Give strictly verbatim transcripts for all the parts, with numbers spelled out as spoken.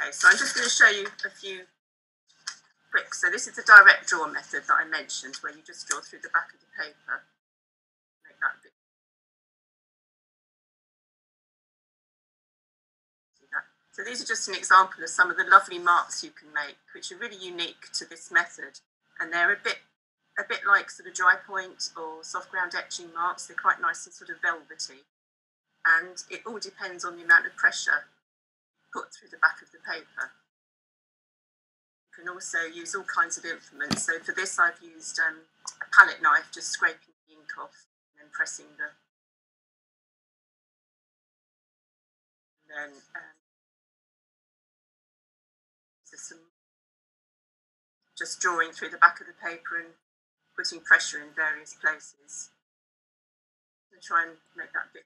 Okay, so I'm just going to show you a few bricks. So this is the direct draw method that I mentioned, where you just draw through the back of the paper. Make that a bit. So these are just an example of some of the lovely marks you can make, which are really unique to this method. And they're a bit a bit like sort of dry point or soft ground etching marks. They're quite nice and sort of velvety. And it all depends on the amount of pressure put through the back of the paper. You can also use all kinds of implements. So for this, I've used um, a palette knife, just scraping the ink off and then pressing the... And then... Um, some just drawing through the back of the paper and putting pressure in various places. I'm going to try and make that a bit.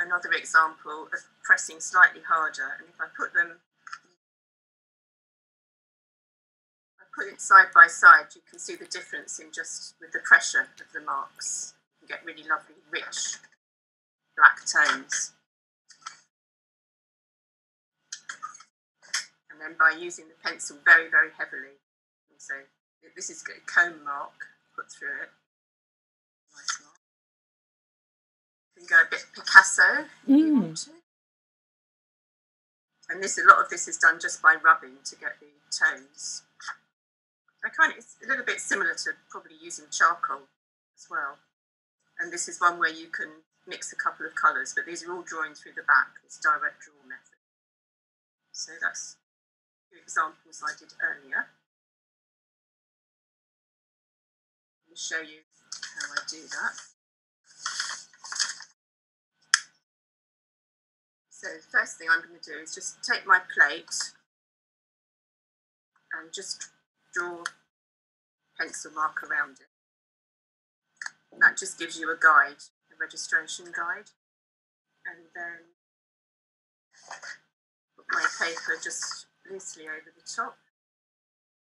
Another example of pressing slightly harder, and if I put them Put it side by side, you can see the difference in just with the pressure of the marks. You can get really lovely, rich black tones. And then by using the pencil very, very heavily, so this is a comb mark, put through it. Nice mark. You can go a bit Picasso if mm. you want to. And this, a lot of this is done just by rubbing to get the tones. I kind of, it's a little bit similar to probably using charcoal as well. And this is one where you can mix a couple of colours, but these are all drawing through the back. It's direct draw method. So that's two examples I did earlier. Let me show you how I do that. So the first thing I'm going to do is just take my plate and just draw pencil mark around it. And that just gives you a guide, a registration guide. And then put my paper just loosely over the top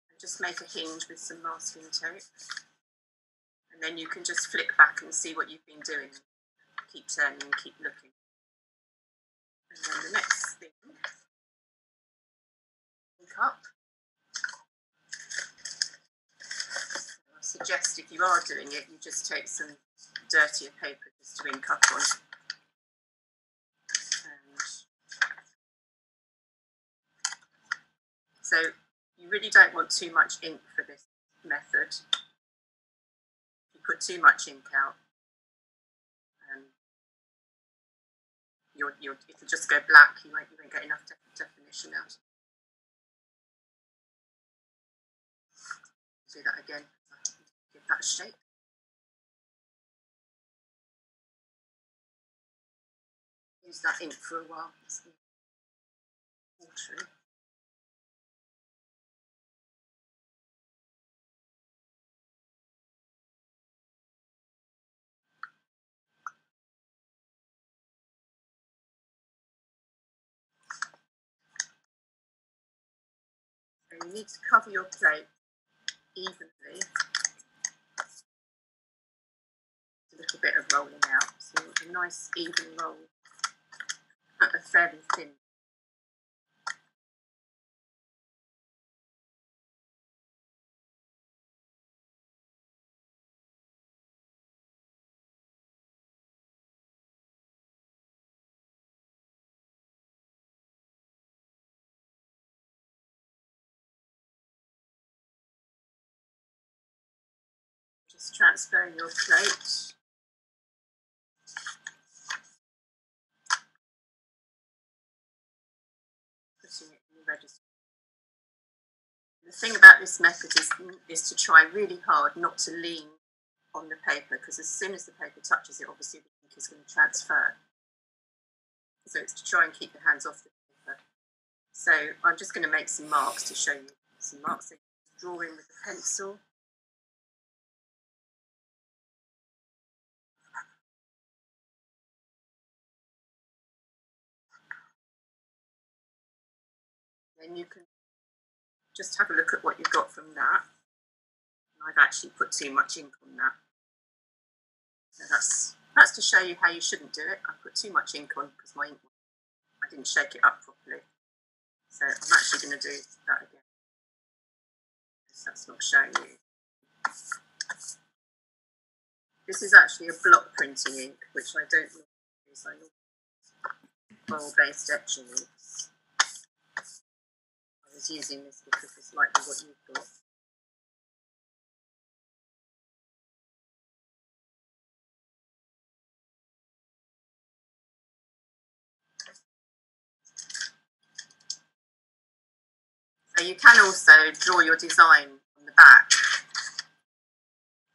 and just make a hinge with some masking tape. And then you can just flick back and see what you've been doing. Keep turning and keep looking. And then the next thing, ink up. Suggest if you are doing it, you just take some dirtier paper just to ink up on. And so you really don't want too much ink for this method. If you put too much ink out, um, you're, you're, it'll just go black. You won't, you won't get enough de definition out. Do that again. Give that a shake. Use that ink for a while. It's watery. And you need to cover your plate evenly. Little bit of rolling out, so a nice even roll, but a fairly thin. Just transferring your plate. Register. The thing about this method is, is to try really hard not to lean on the paper, because as soon as the paper touches it, obviously the ink is going to transfer. So it's to try and keep your hands off the paper. So I'm just going to make some marks to show you some marks. So draw in with the pencil. Then you can just have a look at what you've got from that. I've actually put too much ink on that. So that's, that's to show you how you shouldn't do it. I put too much ink on because my ink, I didn't shake it up properly. So I'm actually going to do that again, because that's not showing you. This is actually a block printing ink, which I don't use. I use oil-based etching inks. I was using this because it's likely what you've got. So you can also draw your design on the back,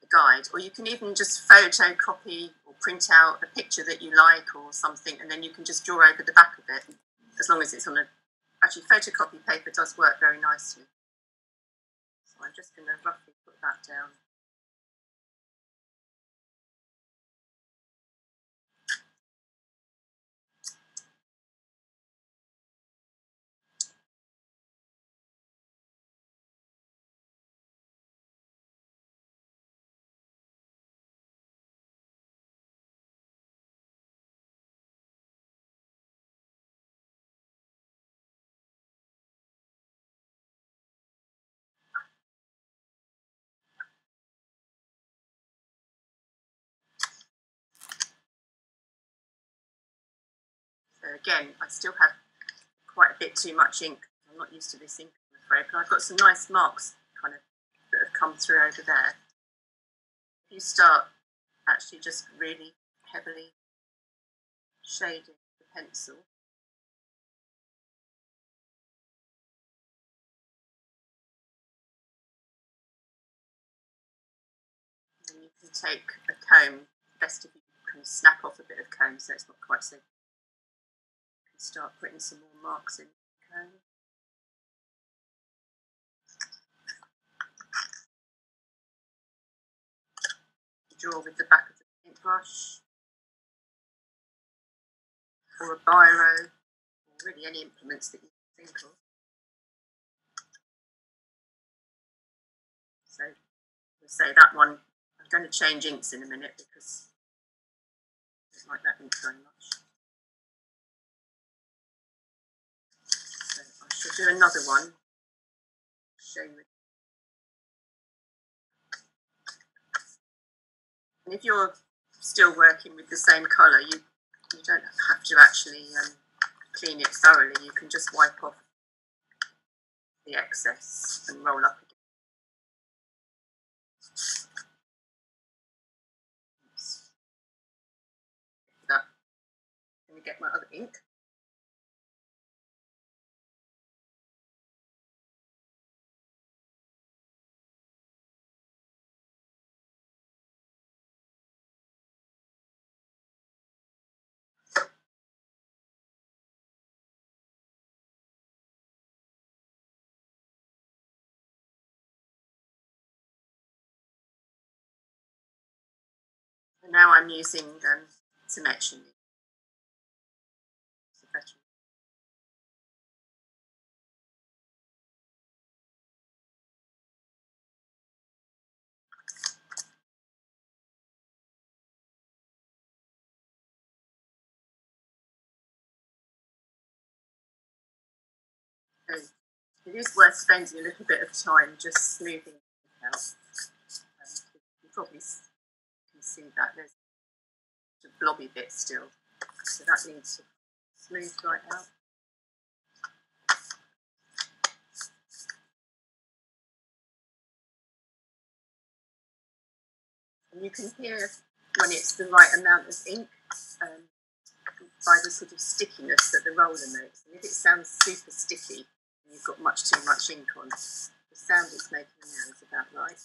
the guide, or you can even just photocopy or print out a picture that you like or something, and then you can just draw over the back of it, as long as it's on a... Actually, photocopy paper does work very nicely. So I'm just going to roughly put that down. Again, I still have quite a bit too much ink. I'm not used to this ink, I'm afraid, but I've got some nice marks kind of that have come through over there. If you start actually just really heavily shading the pencil, and you can take a comb. Best if you can snap off a bit of comb so it's not quite so. Start putting some more marks in. Okay. Draw with the back of the paintbrush or a biro, or really any implements that you can think of. So, we'll say that one. I'm going to change inks in a minute because I don't like that ink very much. We'll do another one. And if you're still working with the same colour, you, you don't have to actually um, clean it thoroughly. You can just wipe off the excess and roll up again. Oops. Let me get my other ink. And now I'm using um, some etching. So it is worth spending a little bit of time just smoothing it out. Um, you probably see that there's a blobby bit still, so that needs to smooth right out. And you can hear when it's the right amount of ink um, by the sort of stickiness that the roller makes. And if it sounds super sticky and you've got much too much ink on, the sound it's making now is about right.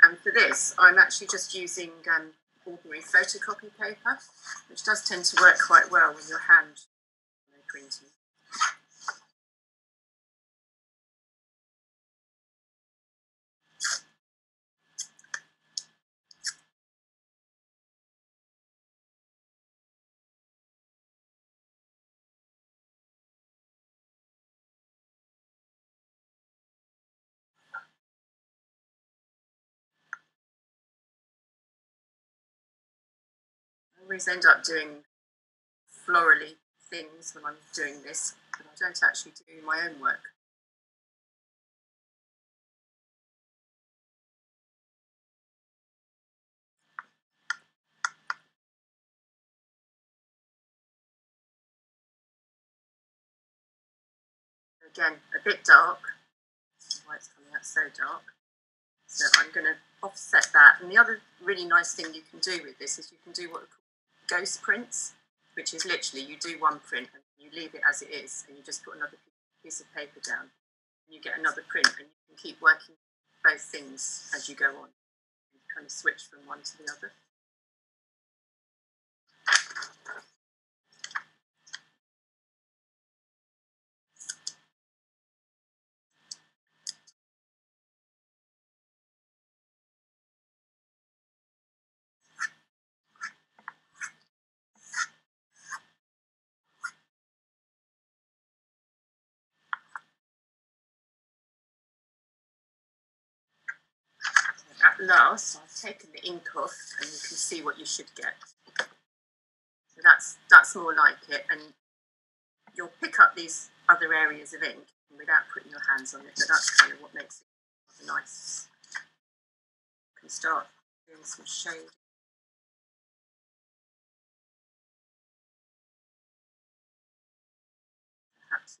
And for this, I'm actually just using um, ordinary photocopy paper, which does tend to work quite well with your hand when you're printing. always end up doing florally things when I'm doing this, but I don't actually do my own work. Again, a bit dark, that's why it's coming out so dark. So I'm going to offset that. And the other really nice thing you can do with this is you can do what are called ghost prints, which is literally you do one print and you leave it as it is, and you just put another piece of paper down, and you get another print, and you can keep working both things as you go on. You kind of switch from one to the other. Last, I've taken the ink off, and you can see what you should get. So that's that's more like it, and you'll pick up these other areas of ink without putting your hands on it. But that's kind of what makes it nice. You can start doing some shading. Perhaps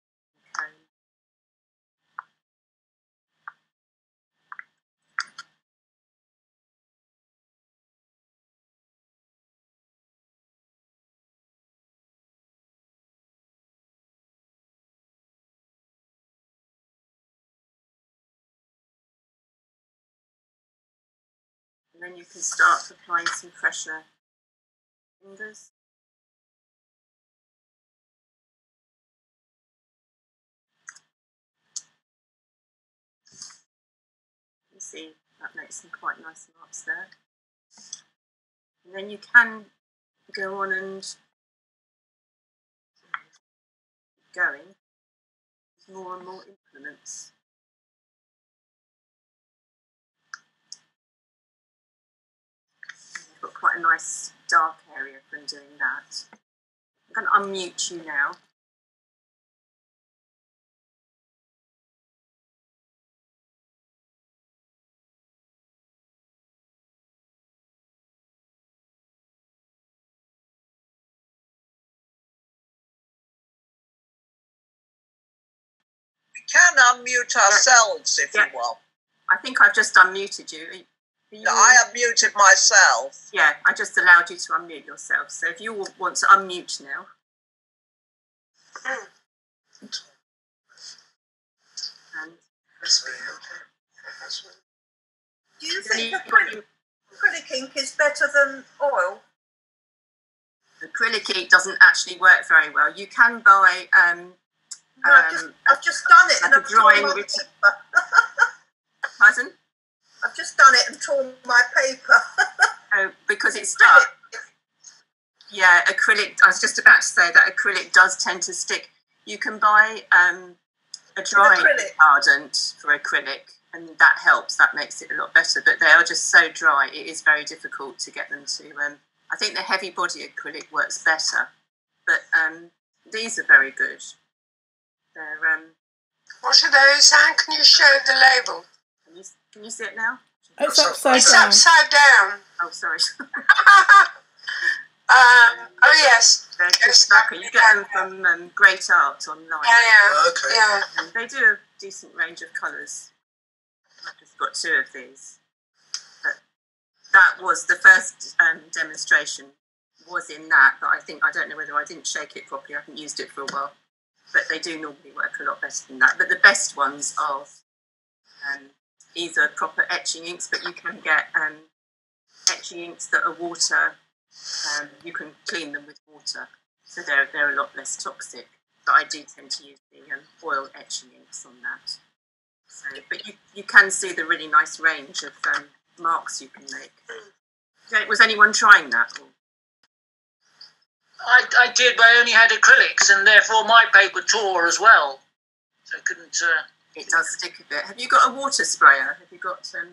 and then you can start applying some pressure on fingers. You see, that makes some quite nice marks there. And then you can go on and keep going with more and more implements. Got quite a nice dark area from doing that. I'm going to unmute you now. We can unmute ourselves if yeah. you want. I think I've just unmuted you. You... No, I unmuted myself. Yeah, I just allowed you to unmute yourself. So if you all want to unmute now. And do you think acrylic, acrylic ink is better than oil? Acrylic ink doesn't actually work very well. You can buy... Um, no, um, I've, just, I've just done it. Like and a drawing paper. Pardon? I've just done it and torn my paper. Oh, because it's dark. Yeah, acrylic. I was just about to say that acrylic does tend to stick. You can buy um, a drying retardant for acrylic, and that helps. That makes it a lot better. But they are just so dry. It is very difficult to get them to. Um, I think the heavy body acrylic works better, but um, these are very good. They're. Um, what are those, Anne? Can you show the label? Can you see it now? It's upside it's down. It's upside down. Oh, sorry. um, oh, yes. They're just back. You get them from um, Great Art online. Yeah, yeah. Okay. Yeah. And they do a decent range of colours. I've just got two of these. But that was the first um, demonstration was in that, but I think, I don't know whether I didn't shake it properly. I haven't used it for a while. But they do normally work a lot better than that. But the best ones are... Um, These are proper etching inks, but you can get um, etching inks that are water. Um, you can clean them with water, so they're they're a lot less toxic. But I do tend to use the um, oil etching inks on that. So, but you you can see the really nice range of um, marks you can make. Was anyone trying that? Or? I I did, but I only had acrylics, and therefore my paper tore as well, so I couldn't. Uh... It does stick a bit. Have you got a water sprayer? Have you got um?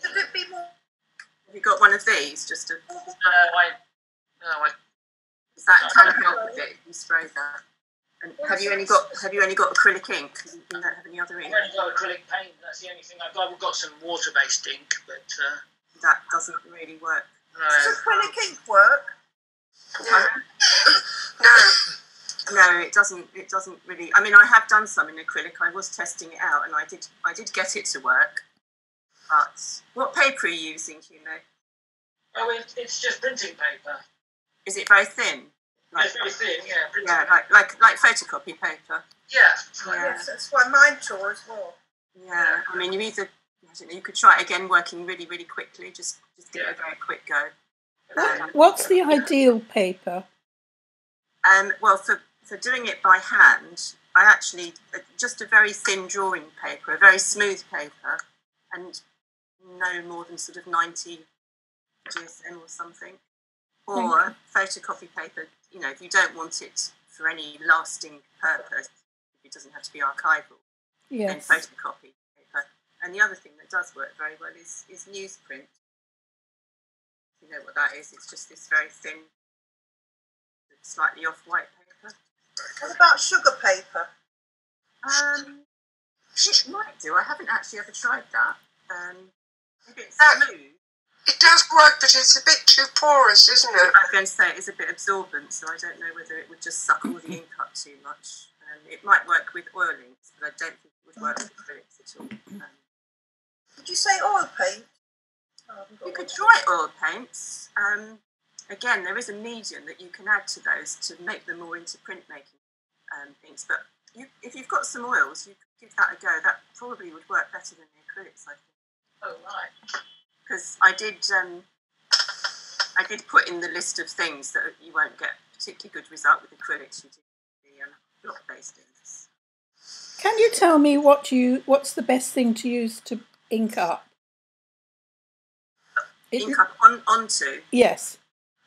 Could it be more? Have you got one of these? Just a. No, I Oh, is that kind of the opposite? You spray that. And have you only got have you only got acrylic ink? Because you don't have any other ink. I've only got acrylic paint. That's the only thing I've got. We've got some water-based ink, but uh, that doesn't really work. No. Does acrylic ink work? No. No. No, it doesn't. It doesn't really. I mean, I have done some in acrylic. I was testing it out, and I did. I did get it to work. But what paper are you using, Hugo? Oh, it, it's just printing paper. Is it very thin? Like, it's very thin, yeah. Yeah, like, like like photocopy paper. Yeah. Yeah. Yes, that's why mine tore as well. Yeah. Yeah, I mean, you either, I don't know, you could try it again working really, really quickly, just, just give yeah. it a very quick go. What, what's the ideal paper? Um, well, for, for doing it by hand, I actually, just a very thin drawing paper, a very smooth paper, and no more than sort of ninety G S M or something. Or photocopy paper, you know, if you don't want it for any lasting purpose, it doesn't have to be archival, yes. Then photocopy paper. And the other thing that does work very well is, is newsprint. You know what that is, it's just this very thin, slightly off-white paper. What about sugar paper? Um, it might do, I haven't actually ever tried that. Um, if it's smooth. It does work, but it's a bit too porous, isn't it? I was going to say, it's a bit absorbent, so I don't know whether it would just suck all the ink up too much. Um, it might work with oil inks, but I don't think it would work with acrylics at all. Um, Did you say oil paint? Oh, you could try oil paints. Um, again, there is a medium that you can add to those to make them more into printmaking um, things. But you, if you've got some oils, you could give that a go. That probably would work better than the acrylics, I think. Oh, right. Because I did, um, I did put in the list of things that you won't get particularly good result with acrylics. You do the um, block-based inks. Can you tell me what you what's the best thing to use to ink up? Ink it, up on onto. Yes.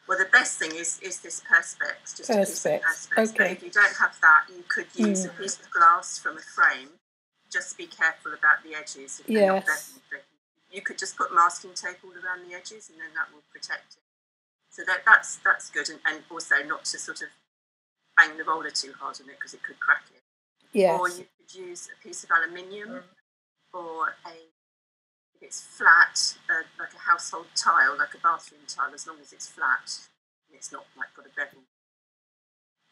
Well, the best thing is is this Perspex. Just Perspex. Perspex. Okay. But if you don't have that, you could use mm. a piece of glass from a frame. Just be careful about the edges. If yes. Not bent. You could just put masking tape all around the edges, and then that will protect it. So that that's that's good, and, and also not to sort of bang the roller too hard on it because it could crack it. Yes. Or you could use a piece of aluminium, mm. or a if it's flat, uh, like a household tile, like a bathroom tile, as long as it's flat and it's not like got a bevel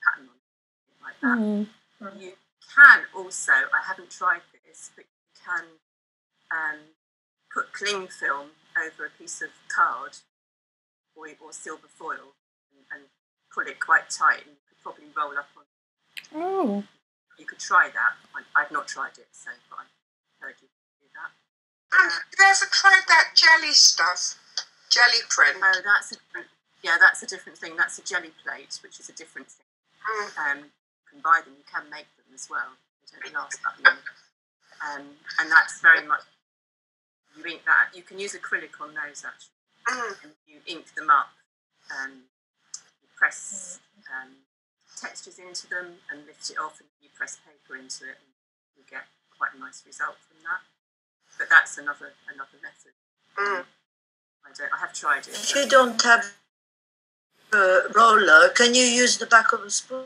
pattern on it, like that. Mm. Mm. You can also, I haven't tried this, but you can. Um, put cling film over a piece of card or, or silver foil and, and pull it quite tight, and you could probably roll up on it. Oh. You could try that. I, I've not tried it, so but I've heard you do that. Um, have you ever tried that jelly stuff? Jelly print? Oh, that's a different, yeah, that's a different thing. That's a jelly plate, which is a different thing. Mm. Um, you can buy them, you can make them as well. They don't last that long. Um, and that's very much... You ink that. You can use acrylic on those actually. And you ink them up, um, you press um, textures into them and lift it off, and you press paper into it, and you get quite a nice result from that. But that's another another method. Mm. I don't. I have tried it. If you don't have a roller, can you use the back of a spoon?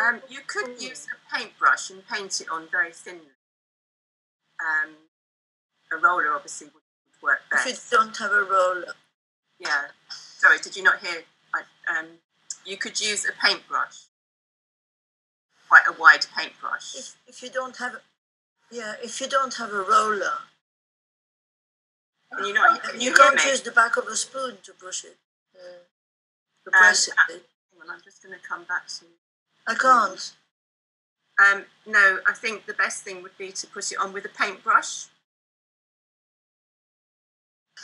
Um, you could use a paintbrush and paint it on very thinly. Um, A roller obviously would work best. If you don't have a roller. Yeah. Sorry, did you not hear? I, um, you could use a paintbrush, quite a wide paintbrush. If, if you don't have, yeah, if you don't have a roller, and you know, you, you can't use the back of a spoon to brush it. Uh, to press um, it. Well, I'm just going to come back to. I can't. Um, no, I think the best thing would be to put it on with a paintbrush.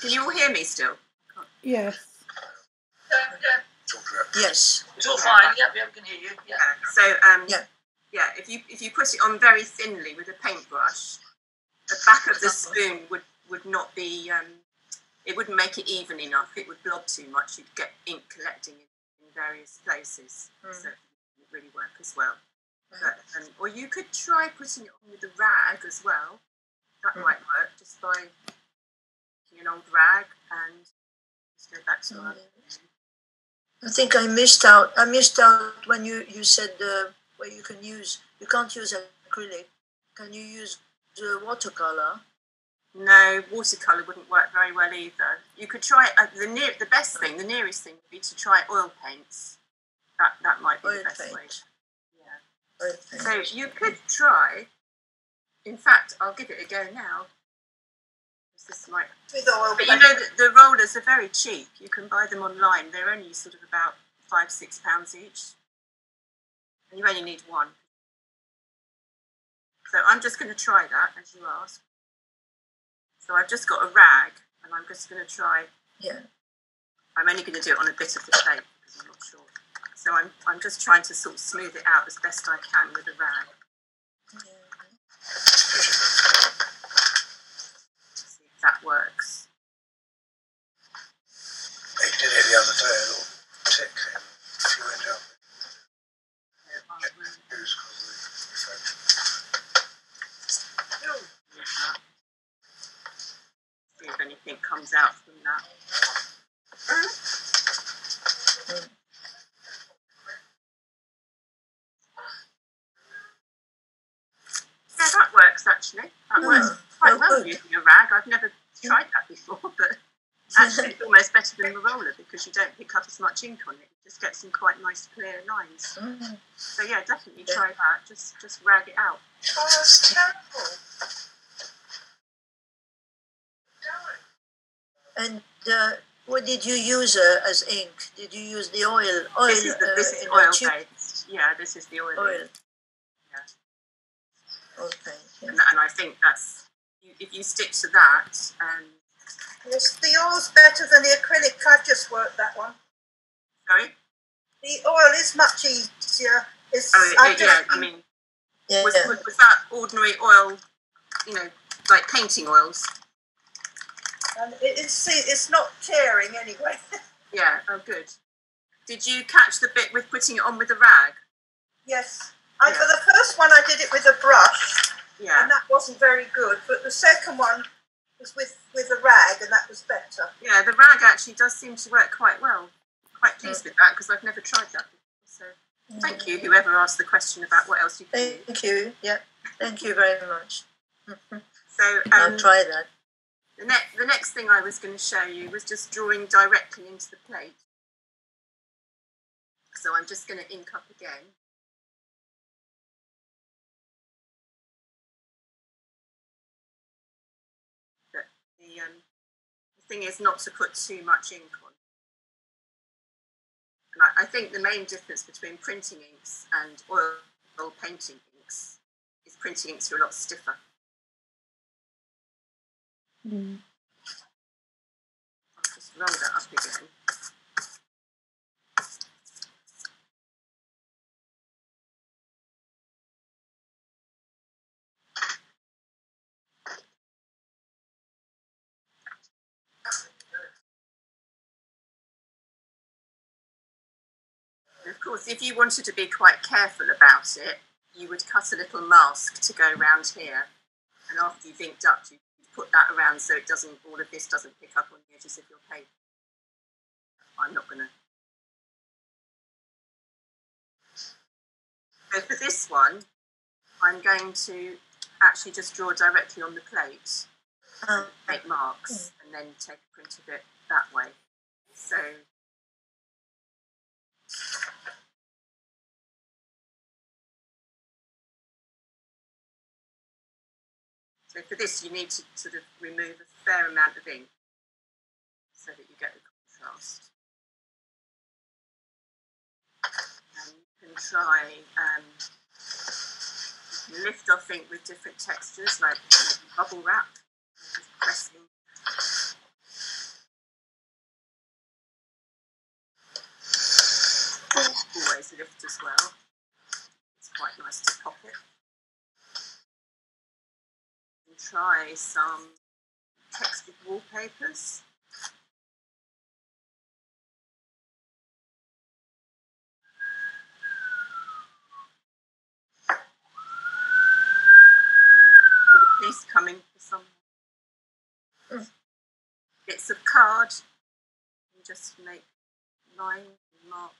Can you all hear me still? Yes. Um, yeah. Yes. It's all fine. Yeah, we can hear you. Yeah. yeah. So, um, yeah. yeah, if you if you put it on very thinly with a paintbrush, the back of the spoon would would not be. Um, it wouldn't make it even enough. It would blob too much. You'd get ink collecting in, in various places. Mm. So it wouldn't really work as well. Mm. But, um, or you could try putting it on with a rag as well. That mm. might work just by. An old rag, and let's go back to our I think I missed out. I missed out when you, you said uh, where you can use, you can't use acrylic. Can you use the watercolor? No, watercolor wouldn't work very well either. You could try, uh, the near, the best thing, the nearest thing would be to try oil paints. That that might be oil the best paint. way. Yeah. Oil paint. So you could try, in fact, I'll give it a go now. This might, With oil but paint. You know, the, the rollers are very cheap. You can buy them online. They're only sort of about five, six pounds each. And you only need one. So I'm just going to try that, as you asked. So I've just got a rag, and I'm just going to try. Yeah. I'm only going to do it on a bit of the tape because I'm not sure. So I'm I'm just trying to sort of smooth it out as best I can with a rag. Yeah. See if that works. They did it the other day. A little tick thing. If you went down. It was called the reflection. Oh. Yeah. See if anything comes out from that. Mm. Yeah, that works actually. That mm. works quite oh, well good. using a rag. I've never tried that before, but actually it's almost better than a roller because you don't pick up as much ink on it. It just gets some quite nice clear lines. Mm. So yeah, definitely yeah. try that. Just just rag it out. Oh, that's terrible. And uh, what did you use uh, as ink? Did you use the oil? oil this is, the, this is uh, oil paint. Yeah, this is the oil. Oil. Paint. Yeah. Oil paint. Yeah. And, and I think that's if you stick to that. Um, yes, the oil's better than the acrylic. I've just worked that one. Sorry. The oil is much easier. It's, oh, it, I yeah. Just, I mean, yeah. Was, was, was that ordinary oil? You know, like painting oils. And it's, it's not tearing anyway. Yeah, oh good. Did you catch the bit with putting it on with a rag? Yes. Yeah. I, for the first one I did it with a brush. Yeah. And that wasn't very good. But the second one was with, with a rag and that was better. Yeah, the rag actually does seem to work quite well. I'm quite pleased yeah. with that because I've never tried that before. So mm. thank you, whoever asked the question about what else you can do. Thank you. Yeah. Thank you very much. So um, I'll try that. The, ne the next thing I was going to show you was just drawing directly into the plate. So I'm just going to ink up again. But the, um, the thing is not to put too much ink on. And I, I think the main difference between printing inks and oil, oil painting inks is printing inks are a lot stiffer. Mm. I'll just roll that up again. And of course, if you wanted to be quite careful about it, you would cut a little mask to go round here, and after you've inked up, you put that around so it doesn't, all of this doesn't pick up on the edges of your paper. I'm not going to. So for this one, I'm going to actually just draw directly on the plate, um, make marks, yeah. and then take a print of it that way. So. So for this, you need to sort of remove a fair amount of ink so that you get the contrast. And you can try um, lift off ink with different textures, like bubble wrap, just pressing. Always lift as well. It's quite nice to pop it. Try some textured wallpapers. The police coming for someone. Mm. Bits of card. And just make nine months.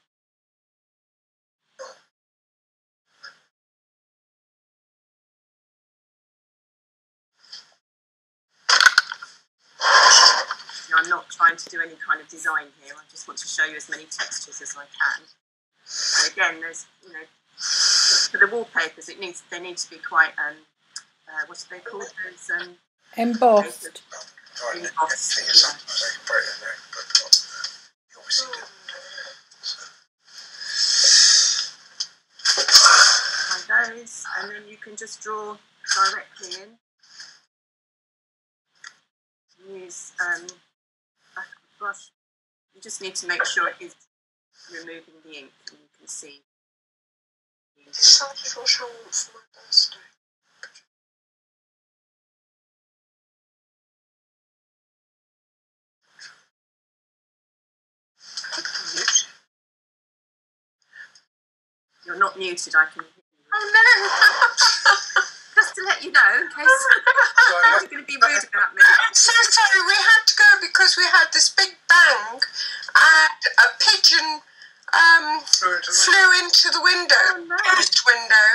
Now, I'm not trying to do any kind of design here. I just want to show you as many textures as I can. So again, there's, you know, for the wallpapers, it needs they need to be quite um, uh, what are they called? Those um, embossed. Sorry, yeah. Sometimes I can put it in there, but you obviously didn't. So. And those, and then you can just draw directly in. Use um, a brush. You just need to make sure it is removing the ink, and you can see. This is what I want for my birthday. You're not muted, I can hear you. Oh no! Just to let you know, in case you're going to be rude about me. I'm so sorry, we had to go because we had this big bang and a pigeon um, flew into the window, oh, no. post window,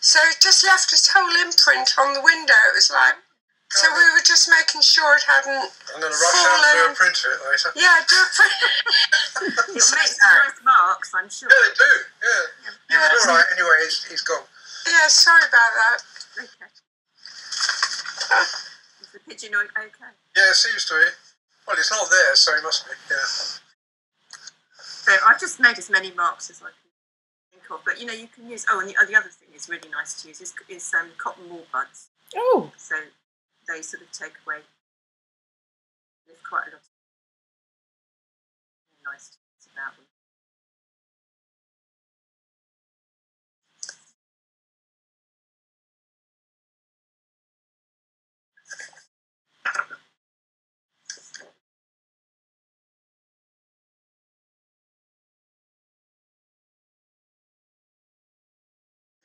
so it just left this whole imprint on the window. It was like, so we were just making sure it hadn't. I'm going to rush fallen. Out and do a print of it later. Yeah, do a print. It makes nice marks, I'm sure. Yeah, they do. Yeah. yeah. yeah. All right. Anyway, he's, he's gone. Yeah, sorry about that. Okay. Is the pigeon okay? Yeah, it seems to be. Well, it's not there, so it must be. Yeah. So I've just made as many marks as I can think of, but you know, you can use. Oh, and the, the other thing is really nice to use is is um, cotton wool buds. Oh. So. They sort of take away. There's quite a lot of nice things about them.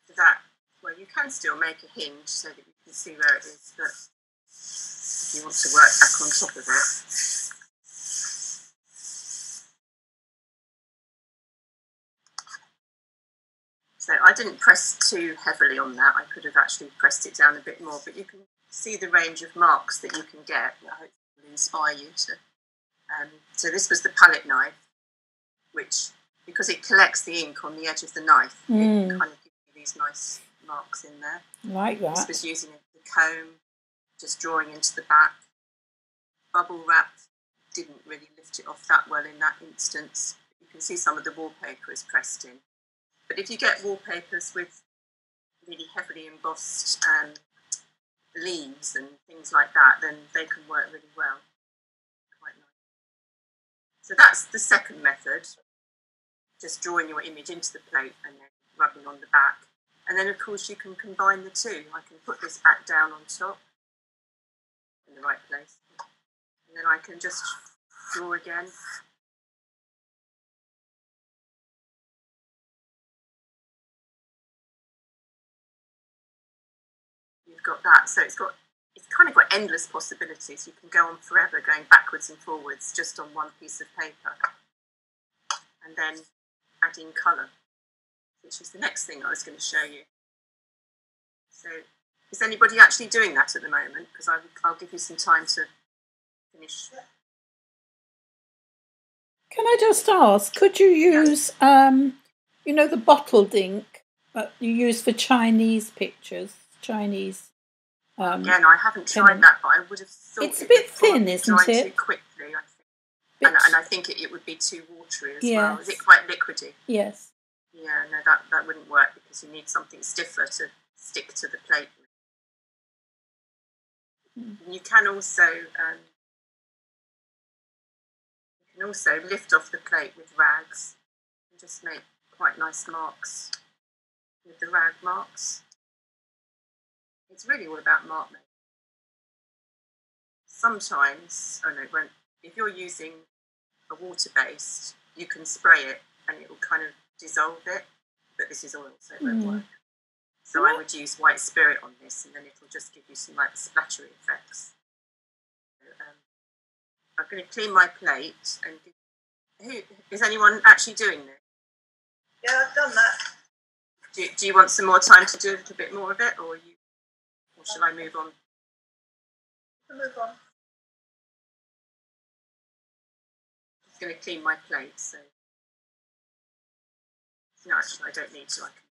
For that, well, you can still make a hinge so that you can see where it is, but. If you want to work back on top of it. So I didn't press too heavily on that. I could have actually pressed it down a bit more, but you can see the range of marks that you can get. I hope it will inspire you to. Um, so this was the palette knife, which, because it collects the ink on the edge of the knife, mm. it kind of gives you these nice marks in there. Like that. This was using the comb. Just drawing into the back. Bubble wrap didn't really lift it off that well in that instance. You can see some of the wallpaper is pressed in. But if you get wallpapers with really heavily embossed um, leaves and things like that, then they can work really well. Quite nice. So that's the second method, just drawing your image into the plate and then rubbing on the back. And then, of course, you can combine the two. I can put this back down on top. In the right place, and then I can just draw again. You've got that, so it's got it's kind of got endless possibilities. You can go on forever, going backwards and forwards just on one piece of paper, and then adding colour, which is the next thing I was going to show you. So. Is anybody actually doing that at the moment? Because I'll give you some time to finish. Can I just ask, could you use, um, you know, the bottled ink that you use for Chinese pictures, Chinese? Um, Again, I haven't tried that, but I would have thought it's a bit thin, isn't it? Too quickly, I think. And, and I think it, it would be too watery as well. Is it quite liquidy? Yes. Yeah, no, that, that wouldn't work because you need something stiffer to stick to the plate. You can also um, you can also lift off the plate with rags and just make quite nice marks with the rag marks. It's really all about mark making. Sometimes, oh no, when if you're using a water based, you can spray it and it will kind of dissolve it. But this is oil, so it won't work. So I would use white spirit on this, and then it will just give you some like splattery effects. So, um, I'm going to clean my plate and give who is anyone actually doing this? Yeah, I've done that. Do, do you want some more time to do a little bit more of it, or you, or shall I move on? I'll move on. I'm going to clean my plate, so no, actually, I don't need to. I can.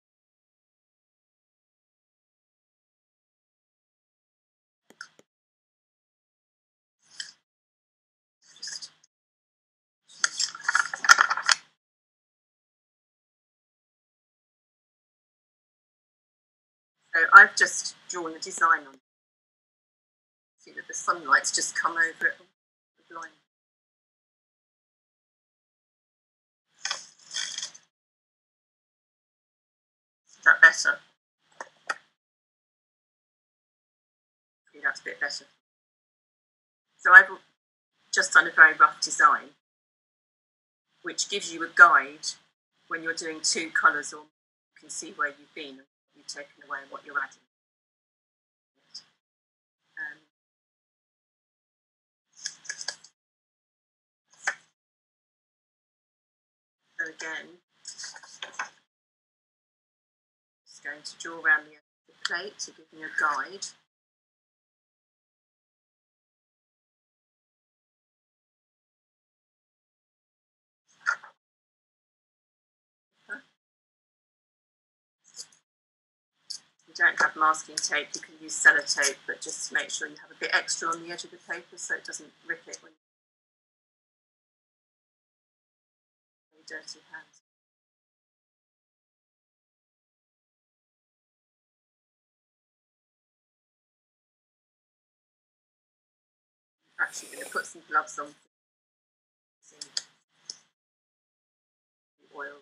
So I've just drawn a design on it. See that the sunlight's just come over it, the blind. Is that better? Maybe that's a bit better. So I've just done a very rough design, which gives you a guide when you're doing two colours, or you can see where you've been. You've taken away what you're adding. Um, so again, just going to draw around the, the plate to give me a guide. Don't have masking tape, you can use sellotape, but just make sure you have a bit extra on the edge of the paper so it doesn't rip it when you have dirty hands. I'm actually going to put some gloves on for the oil.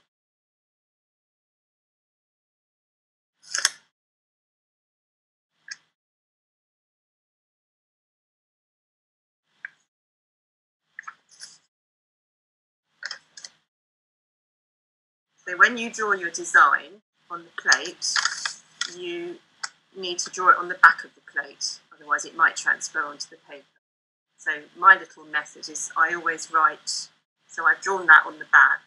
So when you draw your design on the plate, you need to draw it on the back of the plate, otherwise it might transfer onto the paper. So my little method is I always write, so I've drawn that on the back,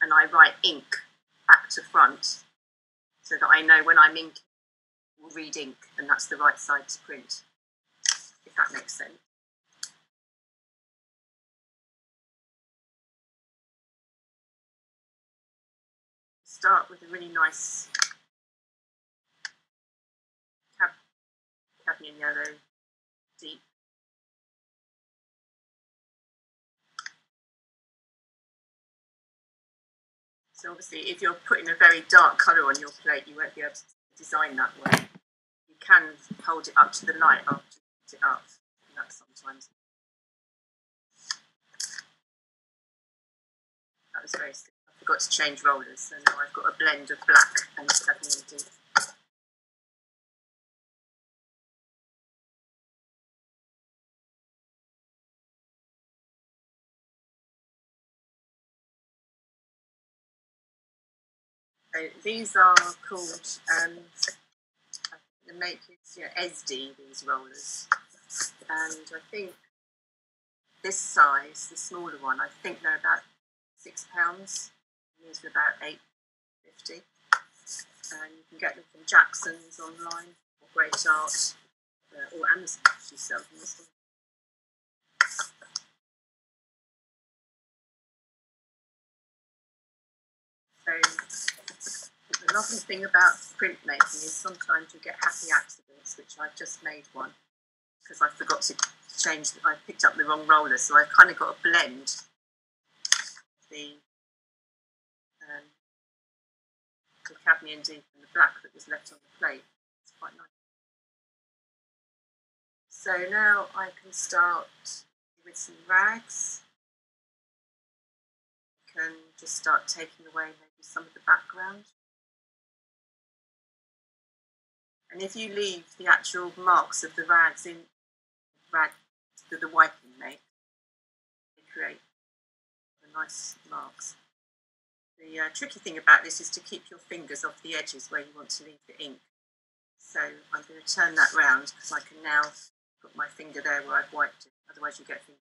and I write ink back to front, so that I know when I'm inking, we'll read ink, and that's the right side to print, if that makes sense. Start with a really nice cad cadmium yellow, deep. So obviously if you're putting a very dark colour on your plate, you won't be able to design that way. You can hold it up to the light after you put it up, and that sometimes. That was very simple. Got to change rollers, so now I've got a blend of black and cadmium deep. So these are called um, the makers, yeah, E S D E E, these rollers, and I think this size, the smaller one, I think they're about six pounds. These are about eight fifty, and you can get them from Jackson's online, or Great Art, uh, or Amazon actually sells them as well. So the lovely thing about printmaking is sometimes you get happy accidents, which I've just made one because I forgot to change. I picked up the wrong roller, so I've kind of got to blend the. Um, the cadmium deep and the black that was left on the plate. It's quite nice. So now I can start with some rags. I can just start taking away maybe some of the background. And if you leave the actual marks of the rags in rag that the white can make, they create the nice marks. The uh, tricky thing about this is to keep your fingers off the edges where you want to leave the ink. So I'm going to turn that round because I can now put my finger there where I've wiped it, otherwise you get fingers.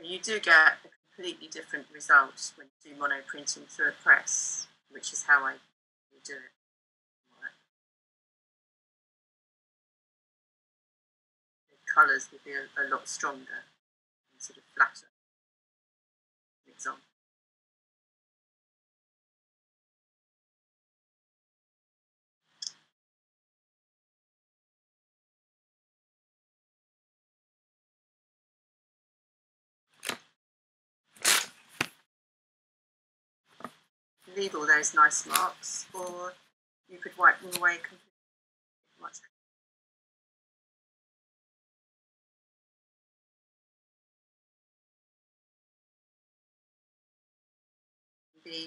So you do get a completely different result when you do mono printing through a press, which is how I do it. The colours will be a, a lot stronger and sort of flatter. For example. Leave all those nice marks, or you could wipe them away completely.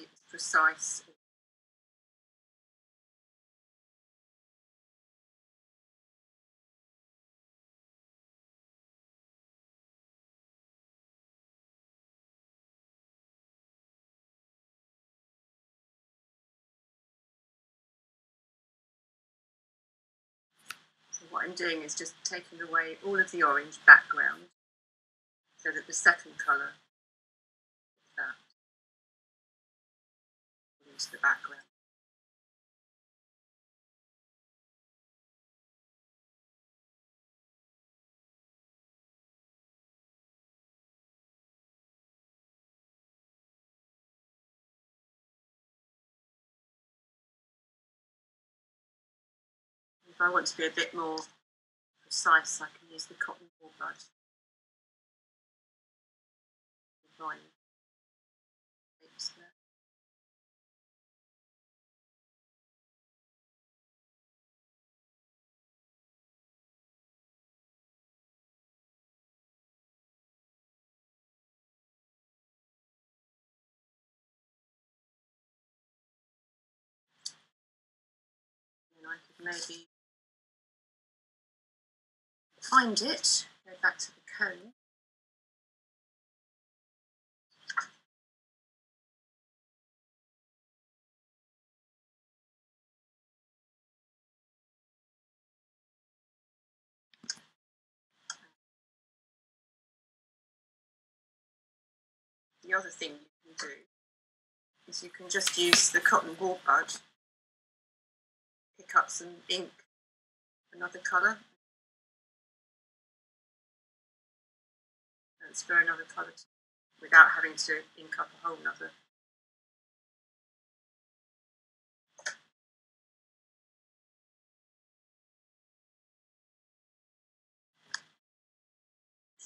Be precise. What I'm doing is just taking away all of the orange background so that the second colour is that into the background. If I want to be a bit more precise, I can use the cotton ball bud. And I could maybe find it, go back to the cone. The other thing you can do is you can just use the cotton ball bud, pick up some ink, another colour, transfer another colour without having to ink up a whole nother.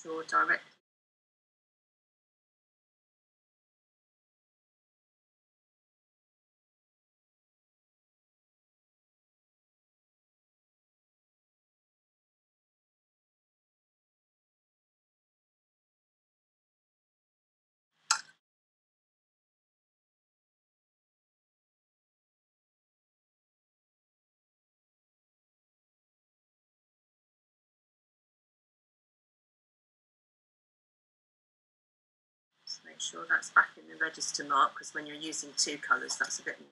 Draw directly. Make sure that's back in the register mark, because when you're using two colours, that's a bit more.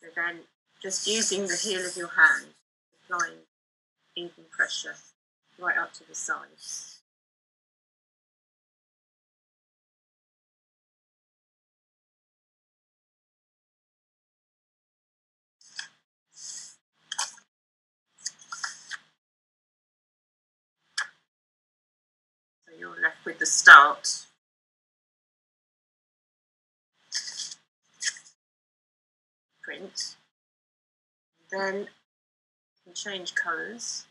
So then, just using the heel of your hand, applying even pressure right up to the sides. You're left with the start. Print. Then you can change colours.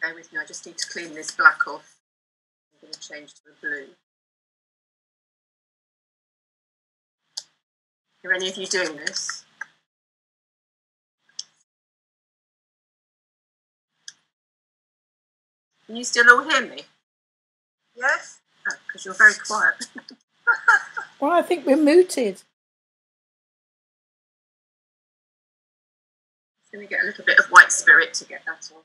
Bear with me, I just need to clean this black off. I'm going to change to the blue. Are any of you doing this? Can you still all hear me? Yes. Because oh, you're very quiet. Well, I think we're muted. I'm going to get a little bit of white spirit to get that on.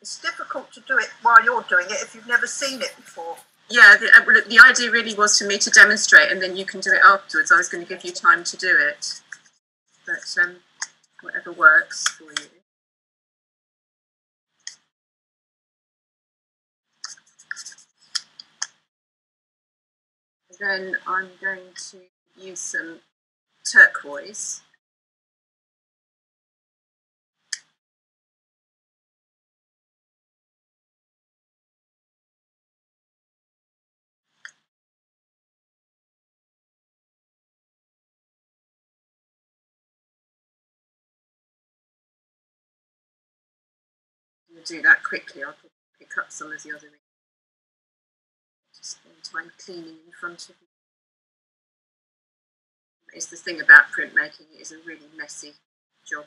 It's difficult to do it while you're doing it if you've never seen it before. Yeah, the, the idea really was for me to demonstrate and then you can do it afterwards. I was going to give you time to do it. But um, whatever works for you. Then I'm going to use some turquoise. Do that quickly. I'll pick up some of the other things. Just spend time cleaning in front of you. It's the thing about printmaking, it is a really messy job.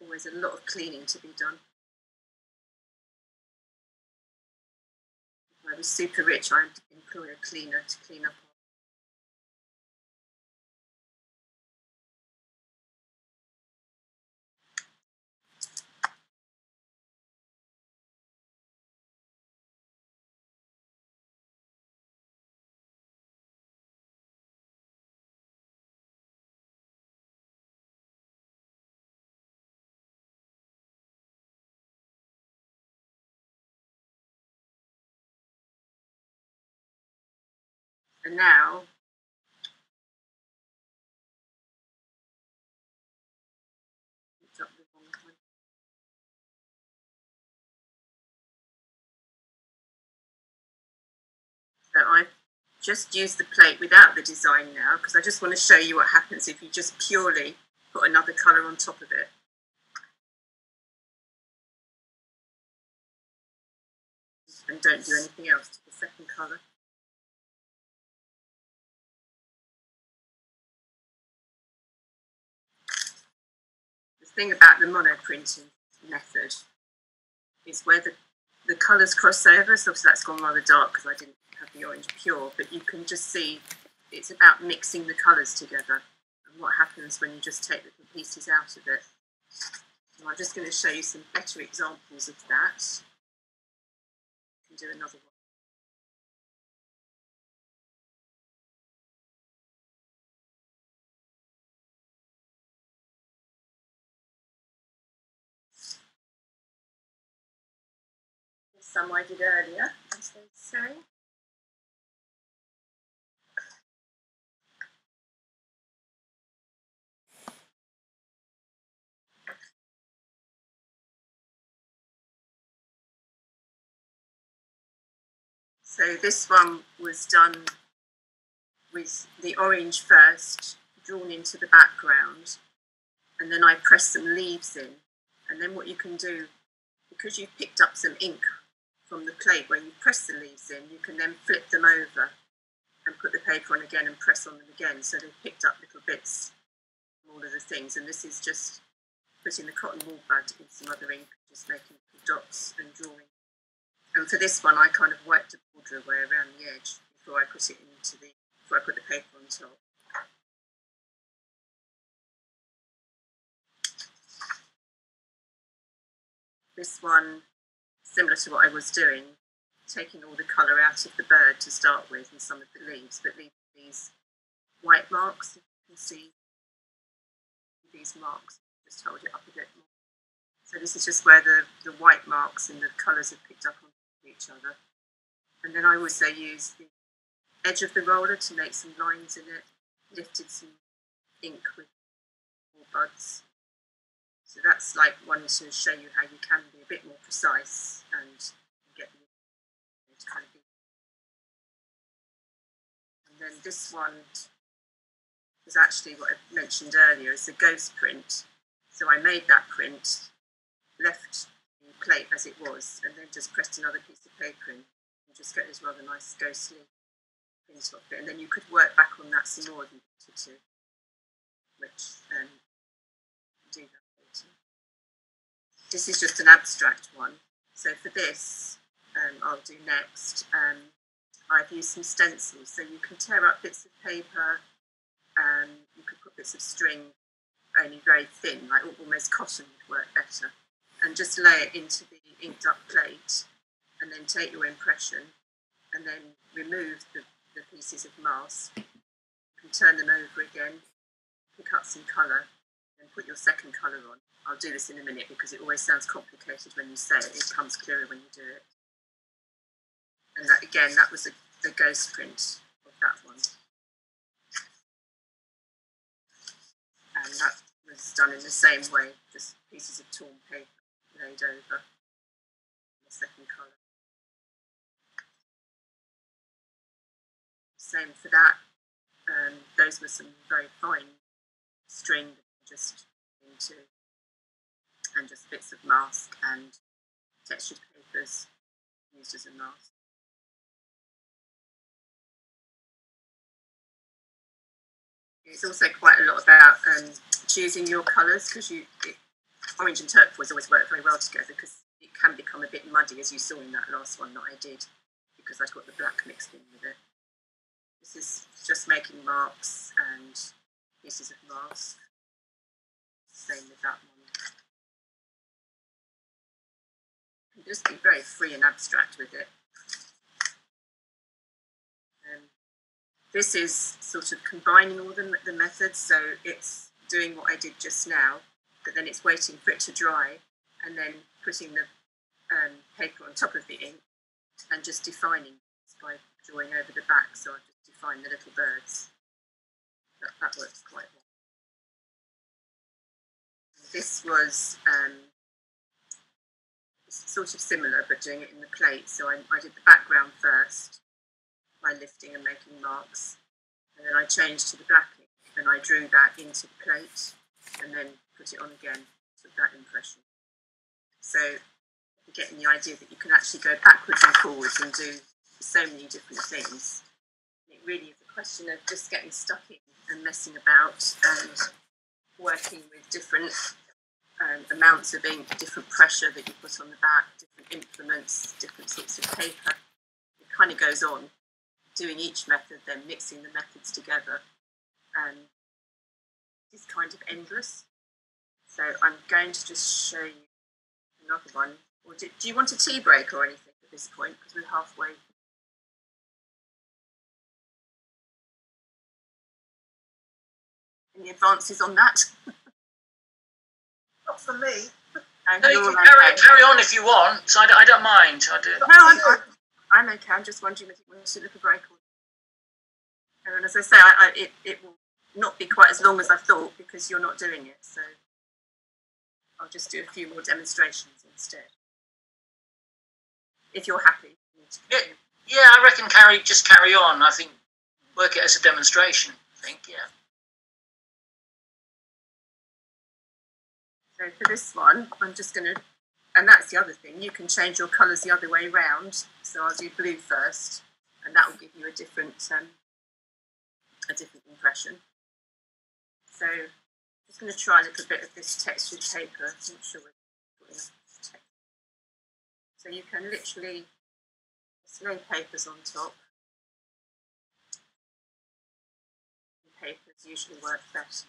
Always a lot of cleaning to be done. If I was super rich, I'd employ a cleaner to clean up. And now, so I just used the plate without the design now because I just want to show you what happens if you just purely put another colour on top of it. And don't do anything else to the second colour. Thing about the monoprinting method is where the, the colours cross over, so obviously that's gone rather dark because I didn't have the orange pure, but you can just see it's about mixing the colours together and what happens when you just take little pieces out of it. So I'm just going to show you some better examples of that. You can do another one. Some I did earlier, as they say. So this one was done with the orange first, drawn into the background, and then I pressed some leaves in. And then what you can do, because you've picked up some ink from the plate where you press the leaves in, you can then flip them over and put the paper on again and press on them again. So they've picked up little bits from all of the things. And this is just putting the cotton wool bud in some other ink, just making little dots and drawing. And for this one, I kind of wiped the border away around the edge before I put it into the, before I put the paper on top. This one, similar to what I was doing, taking all the colour out of the bird to start with and some of the leaves, but leaving these white marks. You can see these marks, just hold it up a bit more. So this is just where the, the white marks and the colours have picked up on each other. And then I also used the edge of the roller to make some lines in it, lifted some ink with more buds. So that's like one to show you how you can be a bit more precise and get to kind of be. And then this one was actually what I mentioned earlier, it's a ghost print. So I made that print, left the plate as it was, and then just pressed another piece of paper in and just got this rather nice ghostly print off it. And then you could work back on that some more if you wanted to, which um, do that. This is just an abstract one, So for this, um, I'll do next, um, I've used some stencils. So you can tear up bits of paper, um, you could put bits of string, only very thin, like almost cotton would work better, and just lay it into the inked up plate, and then take your impression, and then remove the, the pieces of mask, you can turn them over again, pick up some colour, and put your second colour on. I'll do this in a minute because it always sounds complicated when you say it, it comes clearer when you do it. And that, again, that was a, a ghost print of that one. And that was done in the same way, just pieces of torn paper laid over the second colour. Same for that. Um, those were some very fine string just into, and just bits of mask and textured papers used as a mask. It's also quite a lot about um, choosing your colours, because you, it, orange and turquoise always work very well together because it can become a bit muddy, as you saw in that last one that I did, because I'd got the black mixed in with it. This is just making marks and pieces of mask. Same with that one. You can just be very free and abstract with it. Um, This is sort of combining all the, the methods, so it's doing what I did just now, but then it's waiting for it to dry and then putting the um, paper on top of the ink and just defining by drawing over the back, so I just define the little birds. That, that works quite well. This was um, sort of similar, but doing it in the plate, so I, I did the background first, by lifting and making marks, and then I changed to the black ink and I drew that into the plate and then put it on again with that impression. So you're getting the idea that you can actually go backwards and forwards and do so many different things. It really is a question of just getting stuck in and messing about and working with different um, amounts of ink, different pressure that you put on the back, different implements, different sorts of paper. It kind of goes on. Doing each method, then mixing the methods together, and um, it's kind of endless. So I'm going to just show you another one. Or do, do you want a tea break or anything at this point? Because we're halfway. Any advances on that? Not for me. And no, you can carry, carry on if you want. So I, I don't mind. I do. No, I'm, I'm, I'm okay. I'm just wondering if you want to look a break. Or... And as I say, I, I, it, it will not be quite as long as I thought because you're not doing it. So I'll just do a few more demonstrations instead. If you're happy. You need to yeah, yeah, I reckon carry just carry on. I think work it as a demonstration. I think, yeah. So for this one, I'm just going to. And that's the other thing, you can change your colours the other way round. So I'll do blue first, and that will give you a different um, a different impression. So I'm just going to try a little bit of this textured paper. I'm not sure we've got enough texture. So you can literally just lay papers on top. And papers usually work better.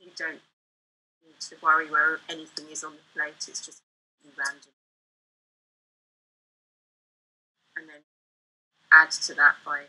You don't need to worry where anything is on the plate, it's just random. And then add to that by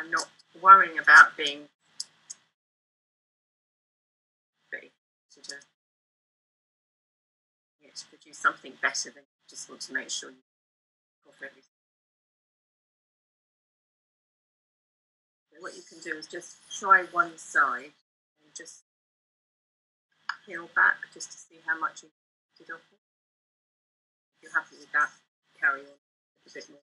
I'm not worrying about being to yeah, to produce something better than you just want to make sure you go for everything. So what you can do is just try one side and just peel back just to see how much you did off it. If you're happy with that, carry on a bit more.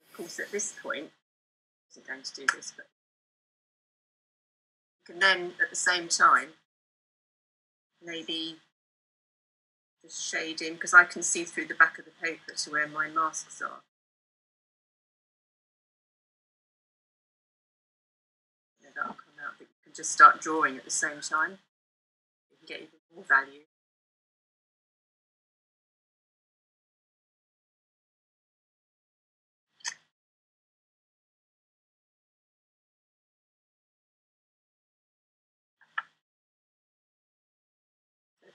Of course, at this point, I wasn't going to do this, but you can then, at the same time, maybe just shade in, because I can see through the back of the paper to where my masks are. You know, that'll come out, but you can just start drawing at the same time. You can get even more value.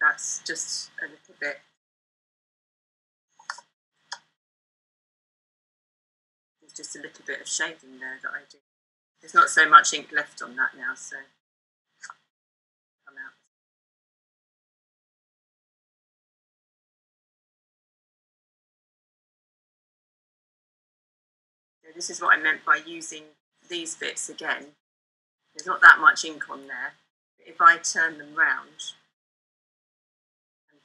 That's just a little bit. There's just a little bit of shading there that I do. There's not so much ink left on that now, so come out. So this is what I meant by using these bits again. There's not that much ink on there. But if I turn them round,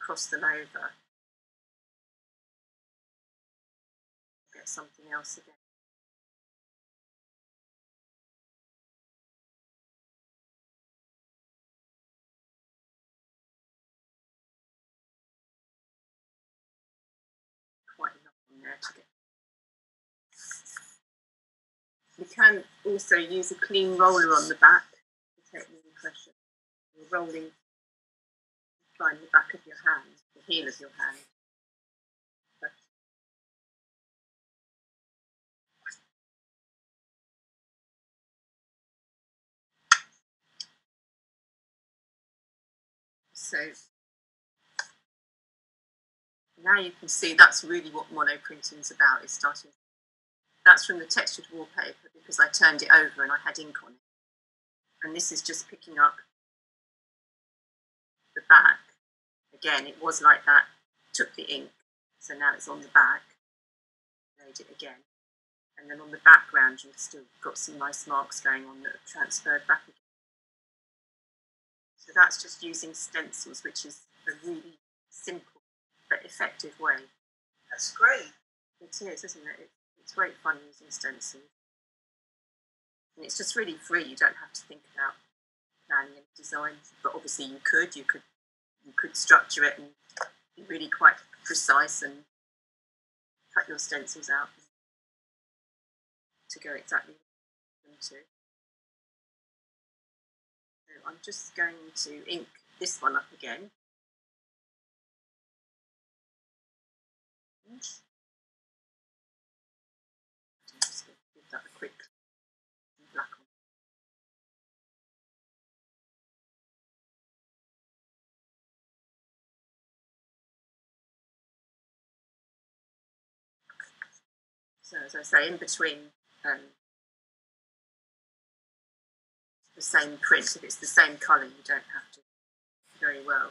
cross them over, get something else again. Quite enough on there to get. You can also use a clean roller on the back to take the impression. You're rolling find the back of your hand, the heel of your hand. So now you can see that's really what mono printing is about. It's starting. That's from the textured wallpaper because I turned it over and I had ink on it. And this is just picking up the back. Again, it was like that, took the ink, so now it's on the back, laid it again. And then on the background, you've still got some nice marks going on that have transferred back again. So that's just using stencils, which is a really simple but effective way. That's great. It is, isn't it? It's great fun using stencils. And it's just really free, you don't have to think about planning and design, but obviously you could, you could You could structure it and be really quite precise and cut your stencils out to go exactly what you want to. So I'm just going to ink this one up again. I'm just going to give that a quick black on. So as I say, in between um, the same print, if it's the same colour, you don't have to very well.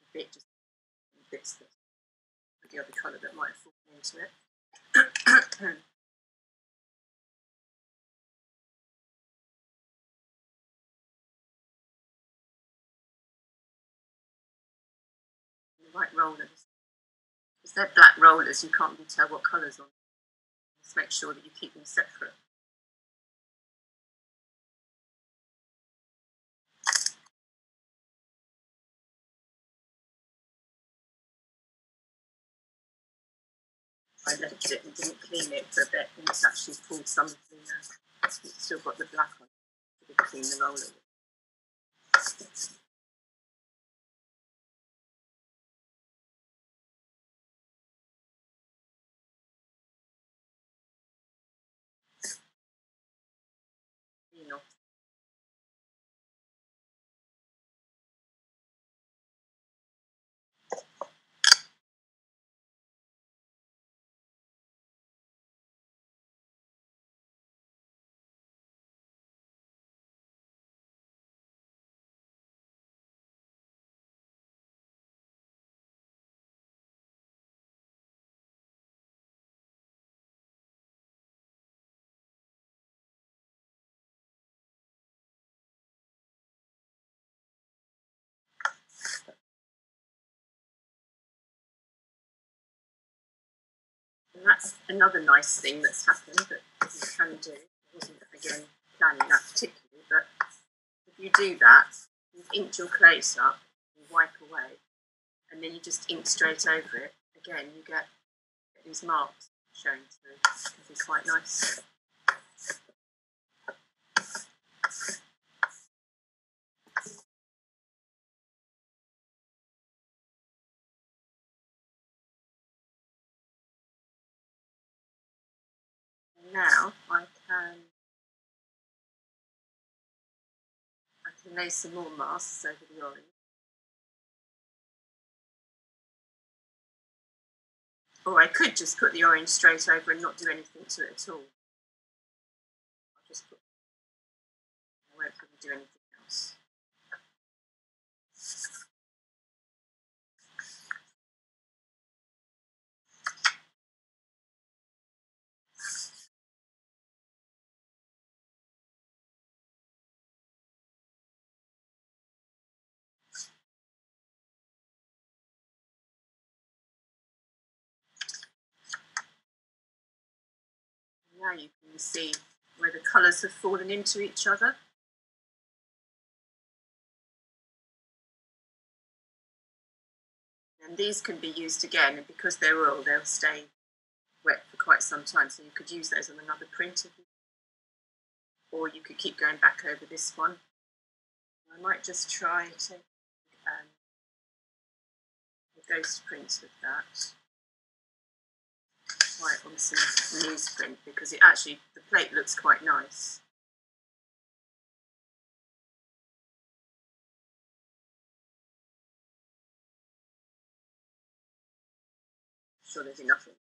A bit just bits that with the other colour that might fall into it. The white rollers. Because they're black rollers, you can't really tell what colour's on. Just make sure that you keep them separate. I left it and didn't clean it for a bit, and it's actually pulled something out. It's still got the black on. You can clean the roller with. And that's another nice thing that's happened that you can do. I wasn't, again, planning that particularly, but if you do that, you've inked your close up, you wipe away, and then you just ink straight over it. Again, you get these marks showing through. It can be quite nice. Now I can I can lay some more masks over the orange. Or I could just put the orange straight over and not do anything to it at all. I'll just put I won't have to do anything else. Now you can see where the colours have fallen into each other. And these can be used again, and because they're oil, they'll stay wet for quite some time. So you could use those on another print, if you, or you could keep going back over this one. I might just try to um, ghost prints with that. Right, on some newsprint, because it actually, the plate looks quite nice. I'm sure there's enough in it.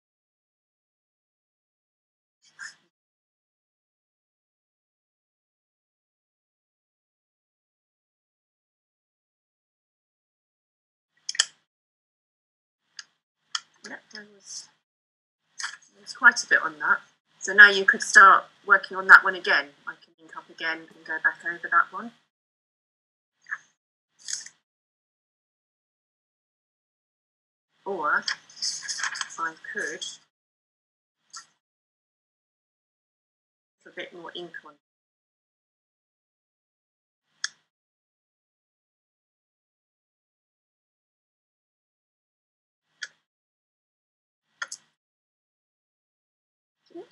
Yep, there was. There's quite a bit on that. So now you could start working on that one again. I can ink up again and go back over that one. Or I could put a bit more ink on.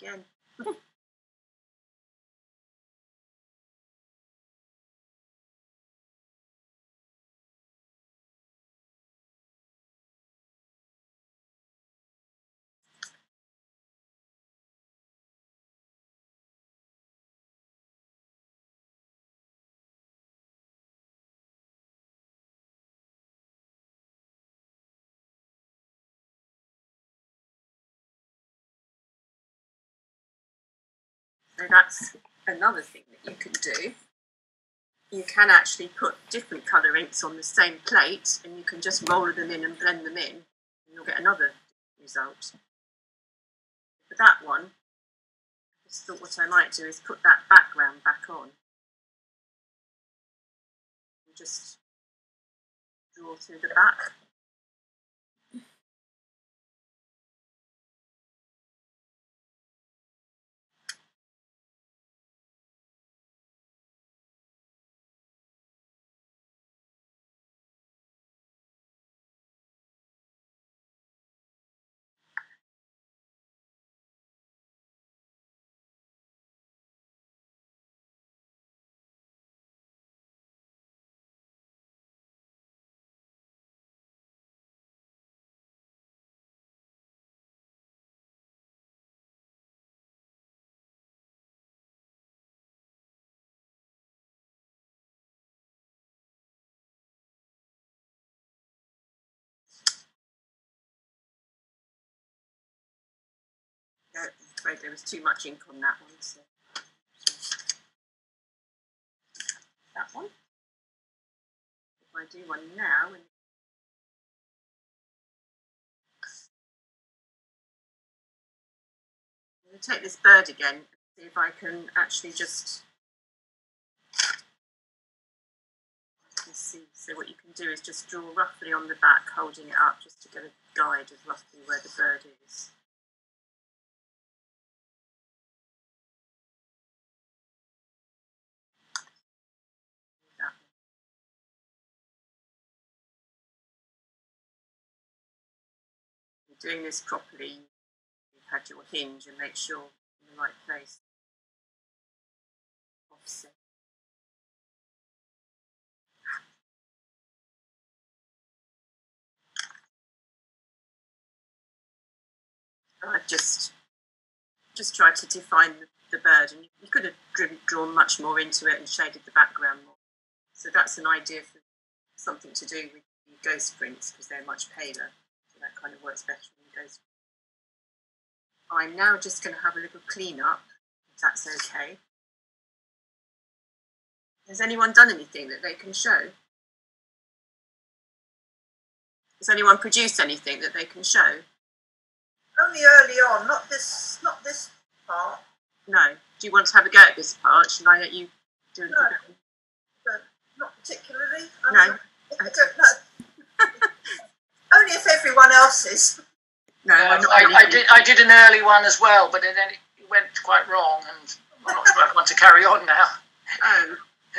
Again. So that's another thing that you can do. You can actually put different colour inks on the same plate, and you can just roll them in and blend them in, and you'll get another result. For that one, I just thought what I might do is put that background back on. And just draw through the back. I'm afraid there was too much ink on that one, so that one. If I do one now, and I'm going to take this bird again and see if I can actually just I can see. So what you can do is just draw roughly on the back, holding it up just to get a guide of roughly where the bird is. doing this properly, you've had your hinge and make sure in the right place. Offset. I've just just tried to define the, the bird, and you could have driven, drawn much more into it and shaded the background more. So that's an idea for something to do with ghost prints, because they're much paler, so that kind of works better than ghost prints. I'm now just going to have a little clean up, if that's okay. Has anyone done anything that they can show? Has anyone produced anything that they can show? Only early on, not this, not this part. No. Do you want to have a go at this part? Should I let you do it? No, no, not particularly. I no. Don't, I don't know. Only if everyone else is. No, um, I, really I, I did. I did an early one as well, but then it went quite wrong, and I'm not sure I want to carry on now. Oh,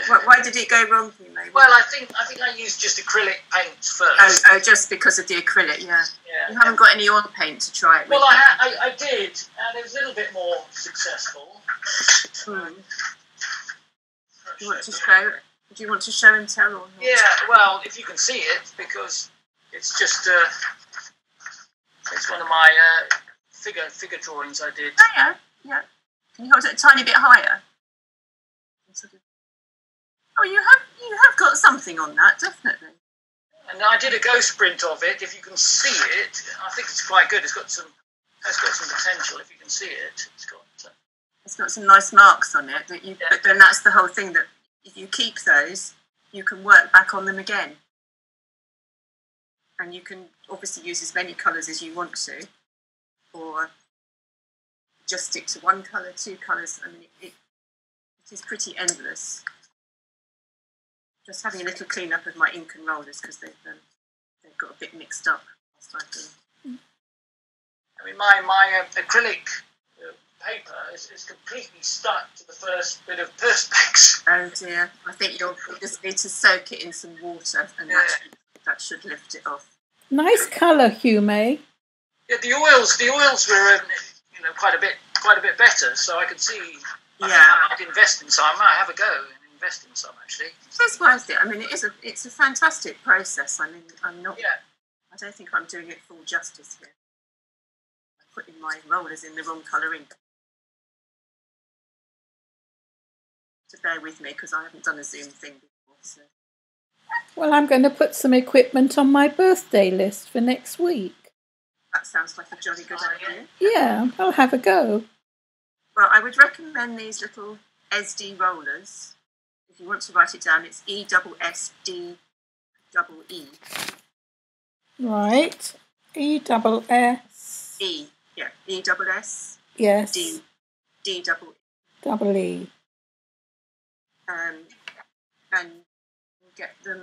well, why did it go wrong for you, maybe? Well, I think I think I used just acrylic paint first. Oh, oh just because of the acrylic, yeah. yeah. You haven't got any oil paint to try it with. Well, I, ha I I did, and it was a little bit more successful. Hmm. Do you want to show? Do you want to show and tell? Or not? Yeah. Well, if you can see it, because it's just uh, it's one of my uh, figure figure drawings I did. Oh yeah, yeah. Can you hold it a tiny bit higher? Oh, you have you have got something on that, definitely. And I did a ghost print of it. If you can see it, I think it's quite good. It's got some it's got some potential. If you can see it, it's got. Uh, it's got some nice marks on it. That you, yeah. But then that's the whole thing. That if you keep those, you can work back on them again, and you can obviously use as many colours as you want to, or just stick to one colour, two colours. I mean, it, it, it is pretty endless. Just having a little clean up of my ink and rollers because they've um, they've got a bit mixed up. I mean, my my uh, acrylic uh, paper is, is completely stuck to the first bit of Perspex. Oh dear! I think you'll just need to soak it in some water, and yeah. that, should, that should lift it off. Nice colour, Hugh May. Yeah, the oils the oils were um, you know quite a bit quite a bit better, so I could see. I yeah, I might invest in some. I might have a go. Invest in some actually. It's worth it. I mean, it is a it's a fantastic process. I mean, I'm not. Yeah. I don't think I'm doing it full justice here. I'm putting my rollers in the wrong colour ink. So bear with me because I haven't done a Zoom thing before. So. Well, I'm going to put some equipment on my birthday list for next week. That sounds like a jolly good idea. Yeah, I'll have a go. Well, I would recommend these little E S D E E rollers. If you want to write it down, it's E S S D E E. Right. E S S E E. Yeah. E S S. Yes. D. D double E. Double E. Um, and you get them.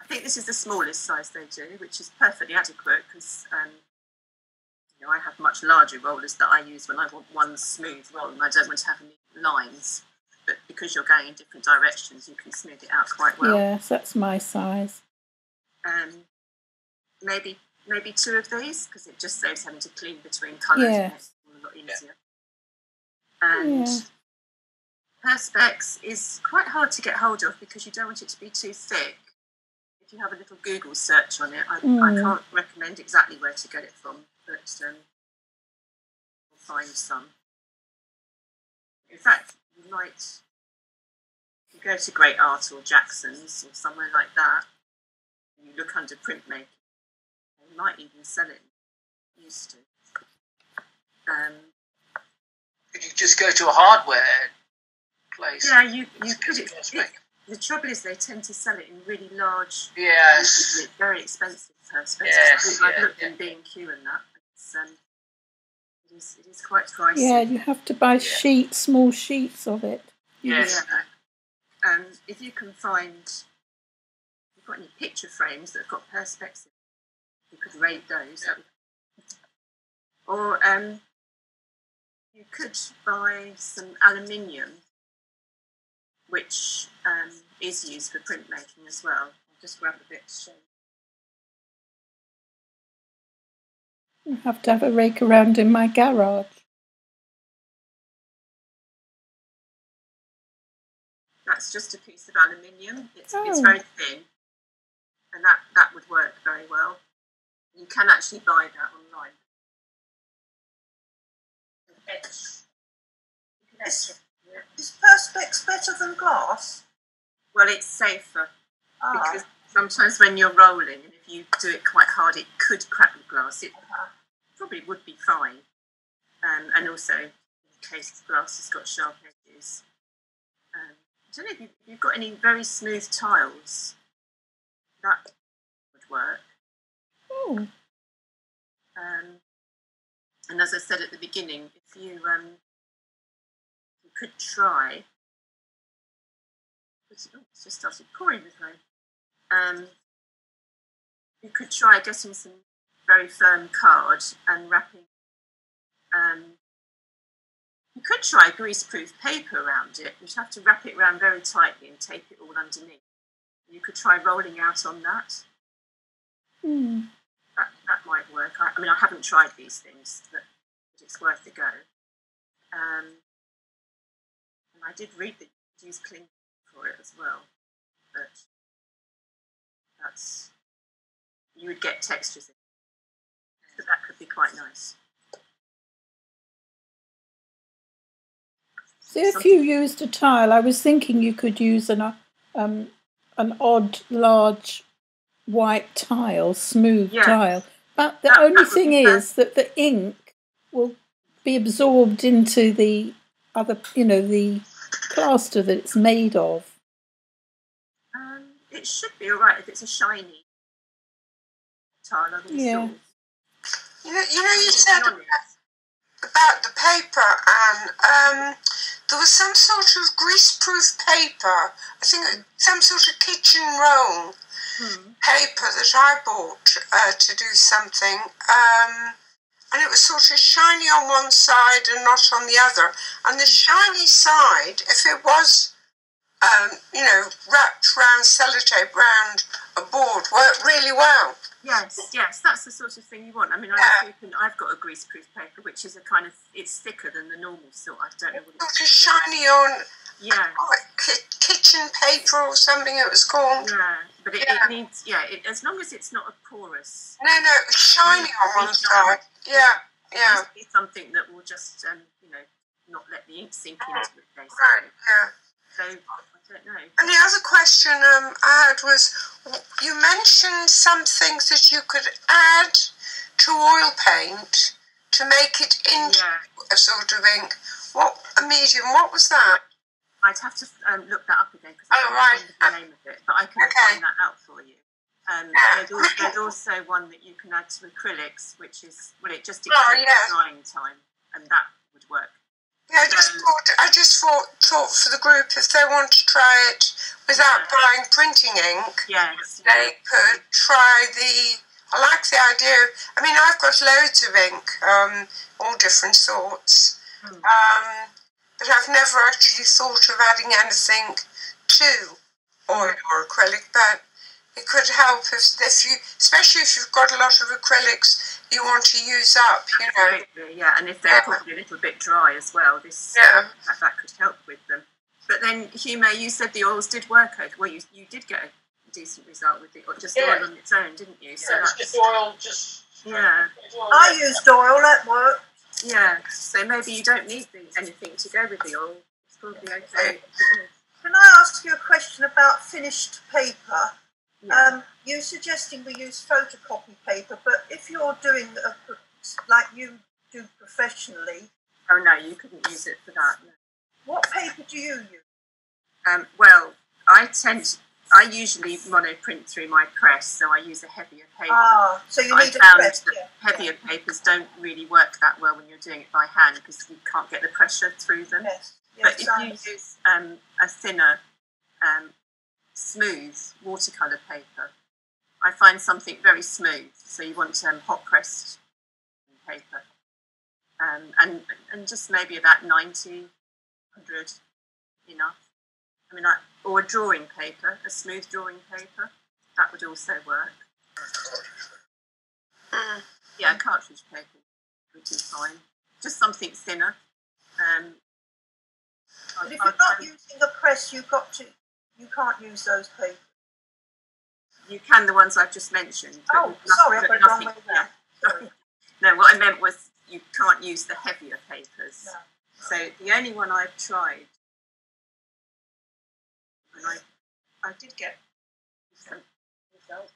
I think this is the smallest size they do, which is perfectly adequate because um, you know I have much larger rollers that I use when I want one smooth roll and I don't want to have any lines. But because you're going in different directions, you can smooth it out quite well. Yes, that's my size. Um, maybe maybe two of these, because it just saves having to clean between colours. Yeah. It's a lot easier. And yeah. Perspex is quite hard to get hold of because you don't want it to be too thick. If you have a little Google search on it, I, mm. I can't recommend exactly where to get it from, but um, we'll find some. In fact, you might you go to Great Art or Jackson's or somewhere like that, and you look under printmaking. They might even sell it. Used to. Um, could you just go to a hardware place? Yeah, you you could. It, it, the trouble is they tend to sell it in really large. Yes. It's very expensive perspectives. Yes, I've yeah, looked yeah. in B and Q and that. It's, um, It is, it is quite pricey. Yeah, you have to buy yeah. sheets, small sheets of it. Yes. Yeah. Um, if you can find, if you've got any picture frames that have got Perspex in, you could raid those. Yeah. Or um, you could buy some aluminium, which um, is used for printmaking as well. I'll just grab a bit to show you. I have to have a rake around in my garage. That's just a piece of aluminium. It's, oh. it's very thin, and that, that would work very well. You can actually buy that online. It's, it's, is Perspex better than glass? Well, it's safer. Ah. Because sometimes when you're rolling, and if you do it quite hard, it could crack the glass. It uh-huh. probably would be fine. Um, and also, in the case the glass has got sharp edges. Um, I don't know if you've, you've got any very smooth tiles. That would work. Hmm. Um, and as I said at the beginning, if you, um, you could try... Oh, it's just started pouring with rain. Um, you could try getting some very firm card and wrapping. Um, you could try greaseproof paper around it. You'd have to wrap it around very tightly and tape it all underneath. You could try rolling out on that. Mm. That, that might work. I, I mean, I haven't tried these things, but it's worth a go. Um, and I did read that you could use cling for it as well, but that's, you would get textures in it, but that could be quite nice. So if Something. you used a tile, I was thinking you could use an um, an odd large white tile, smooth yeah. tile, but the that, only that thing is that the ink will be absorbed into the other, you know, the plaster that it's made of. Um, it should be all right if it's a shiny tile on the yeah. You know, you know, you said about, about the paper, Anne. Um, there was some sort of greaseproof paper. I think some sort of kitchen roll hmm. paper that I bought uh, to do something. Um, And it was sort of shiny on one side and not on the other. And the shiny side, if it was, um, you know, wrapped round sellotape round a board, worked really well. Yes, yes, that's the sort of thing you want. I mean, I yeah. open, I've got a greaseproof paper, which is a kind of, it's thicker than the normal sort. I don't know what it's. Sort of shiny on yeah. like kitchen paper or something it was called. Yeah. But it, yeah. it needs, yeah, it, as long as it's not a porous. No, no, it's shiny on one side. Yeah, yeah. It needs to be something that will just, um, you know, not let the ink sink into it, basically. Right, yeah. So, I don't know. And the other question um, I had was, you mentioned some things that you could add to oil paint to make it into yeah. a sort of ink. What, a medium, what was that? I'd have to um, look that up again because I don't remember oh, right. the name of it, but I can okay. find that out for you. Um, there's, also, there's also one that you can add to acrylics, which is, well, it just extends oh, yeah. drying time, and that would work. Yeah, I just um, thought, I just thought, thought for the group, if they want to try it without yeah. buying printing ink, yes, they yeah. could try the, I like the idea, I mean, I've got loads of ink, um, all different sorts, hmm. um, but I've never actually thought of adding anything to oil or acrylic, but it could help if, if you, especially if you've got a lot of acrylics you want to use up, you know. Absolutely, yeah, and if they're yeah. probably a little bit dry as well, this yeah. uh, that, that could help with them. But then, Hume, you said the oils did work, well, you, you did get a decent result with it, or just yeah. oil on its own, didn't you? Yeah, so that's, just oil, just... Yeah. Oil. I used oil, that worked. Yeah, so maybe you don't need the, anything to go with the oil. It's probably okay. Can I ask you a question about finished paper? Yeah. Um, you're suggesting we use photocopy paper, but if you're doing a, like you do professionally... Oh no, you couldn't use it for that. No. What paper do you use? Um, well, I tend to, I usually monoprint through my press, so I use a heavier paper. Ah, so you need I found a press, that yeah. heavier yeah. papers don't really work that well when you're doing it by hand because you can't get the pressure through them. Yes. Yes, but if you nice. use um, a thinner, um, smooth watercolour paper, I find something very smooth. So you want um, hot pressed paper, um, and and just maybe about ninety, one hundred, enough. I mean, I, or a drawing paper, a smooth drawing paper, that would also work. Mm. yeah, cartridge paper would be fine. Just something thinner. Um, but I, if you're I'd not using a press, you've got to, you can't use those papers. You can, the ones I've just mentioned. Oh, nothing, sorry, I've gone with that. Sorry. No, what I meant was you can't use the heavier papers. No. So the only one I've tried, and I, I did get some results.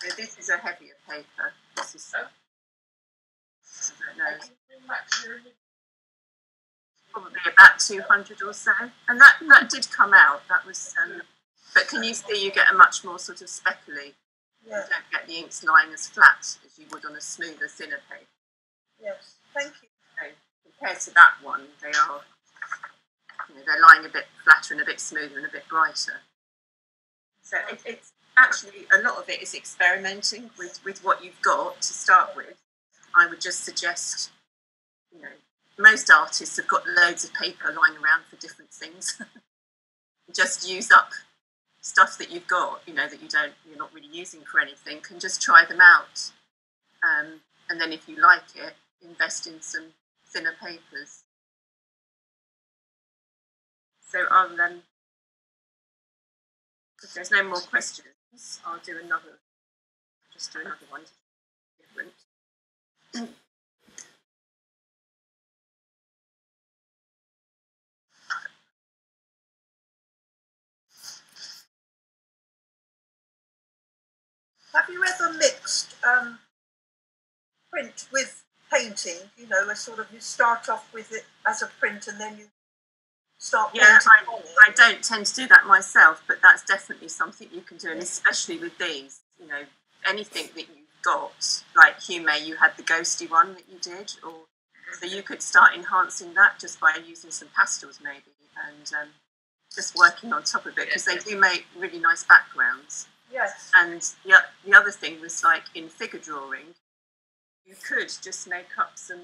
So this is a heavier paper. This is, I don't know, probably about two hundred or so. And that, that did come out. That was, um, but can you see you get a much more sort of speckly? Yeah. You don't get the inks lying as flat as you would on a smoother, thinner paper. Yes, thank you. So compared to that one, they are, you know, they're lying a bit flatter and a bit smoother and a bit brighter. So it, it's actually, a lot of it is experimenting with, with what you've got to start with. I would just suggest, you know, most artists have got loads of paper lying around for different things. Just use up stuff that you've got, you know, that you don't, you're not really using for anything, and just try them out. Um, and then if you like it, invest in some thinner papers. So I'll, um, if there's no more questions, I'll do another, just do another one. Different. Have you ever mixed um, print with painting? You know, a sort of, you start off with it as a print and then you start yeah, painting I, on it. I don't tend to do that myself, but that's definitely something you can do, and especially with these, you know, anything that you've got, like Hume, you had the ghosty one that you did, or so you could start enhancing that just by using some pastels maybe, and um, just working on top of it, because they do make really nice backgrounds. Yes. And the, the other thing was, like in figure drawing, you could just make up some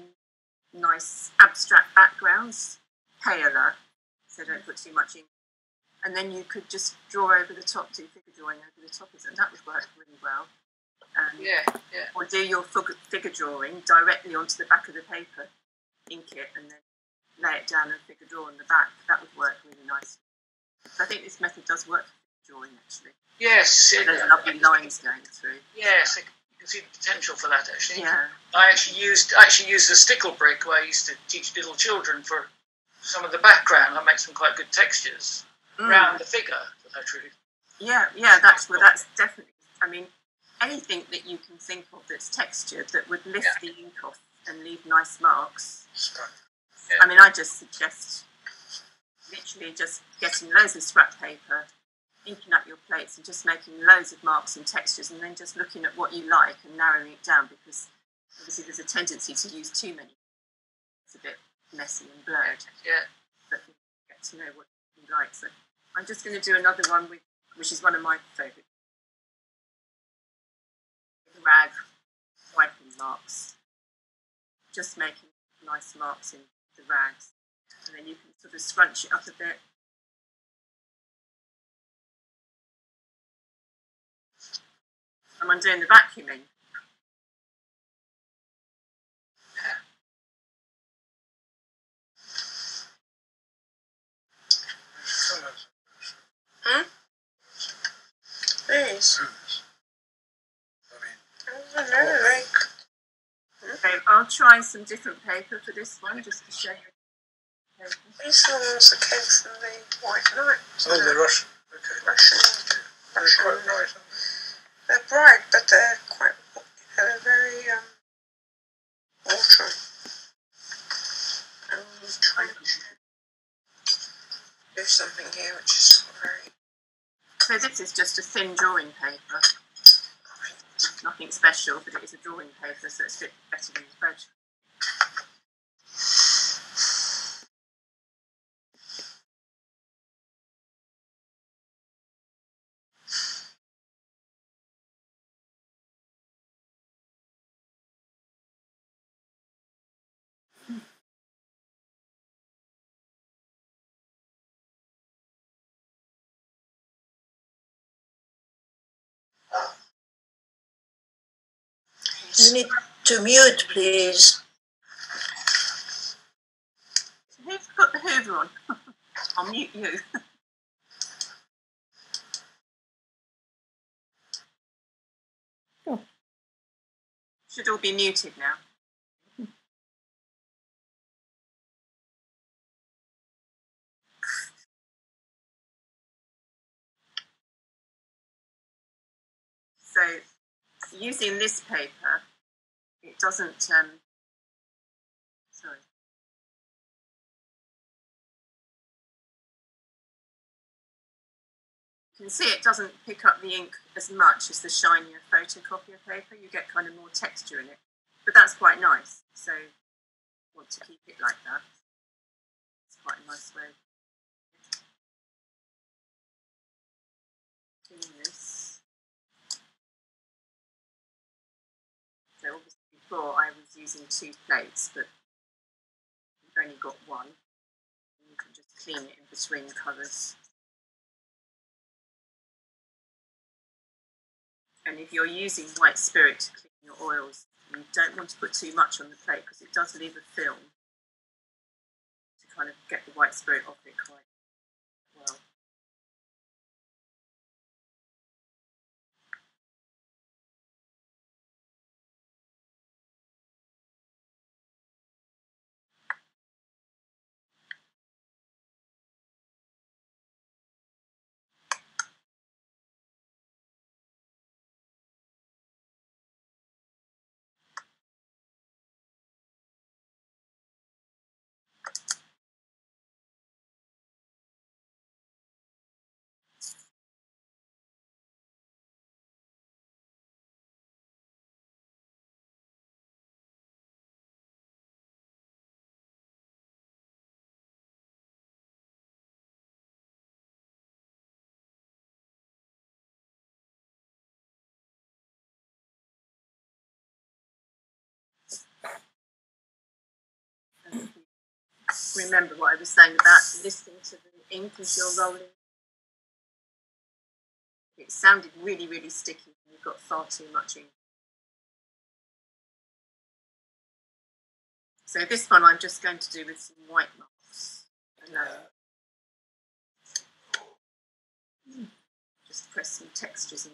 nice abstract backgrounds, paler, so don't put too much ink. And then you could just draw over the top, do figure drawing over the top of them. That would work really well. Um, yeah, yeah. Or do your figure drawing directly onto the back of the paper, ink it, and then lay it down and figure draw on the back. That would work really nicely. So I think this method does work for drawing, actually. Yes, so there's uh, lovely lines going through. Yes, you can see the potential for that actually. Yeah. I actually used I actually used the stickle brick where I used to teach little children for some of the background. That makes some quite good textures mm. around the figure. That I truly. Yeah, yeah, that's well, that's definitely. I mean, anything that you can think of that's textured that would lift yeah. the ink off and leave nice marks. Right. Yeah. I mean, I just suggest literally just getting loads of scrap paper, inking up your plates and just making loads of marks and textures, and then just looking at what you like and narrowing it down, because obviously there's a tendency to use too many. It's a bit messy and blurred. Yeah. But you get to know what you like. So I'm just going to do another one, with, which is one of my favourites. Rag, wiping marks. Just making nice marks in the rags. And then you can sort of scrunch it up a bit. And I'm doing the vacuuming. Huh? Please. I mean, okay, I'll try some different paper for this one just to show you. These ones that came from the White Knights. Oh, they're Russian. Okay. Russian. Russian. They're quite nice. They're bright, but they're quite, they're very um, watery. And I'm trying to do something here which is very... So this is just a thin drawing paper. Nothing special, but it is a drawing paper, so it's a bit better than the spreadsheet. You need to mute, please. Who's put the Hoover on? I'll mute you. Oh. Should all be muted now. So, using this paper, it doesn't, um, sorry. You can see it doesn't pick up the ink as much as the shinier photocopier paper. You get kind of more texture in it, but that's quite nice. So, I want to keep it like that. It's quite a nice way of doing this. So obviously before I was using two plates, but you've only got one. And you can just clean it in between colours. And if you're using white spirit to clean your oils, you don't want to put too much on the plate because it does leave a film to kind of get the white spirit off it quite well. Remember what I was saying about listening to the ink as you're rolling. It sounded really, really sticky. You've got far too much ink. So this one I'm just going to do with some white marks. And, uh, just press some textures in.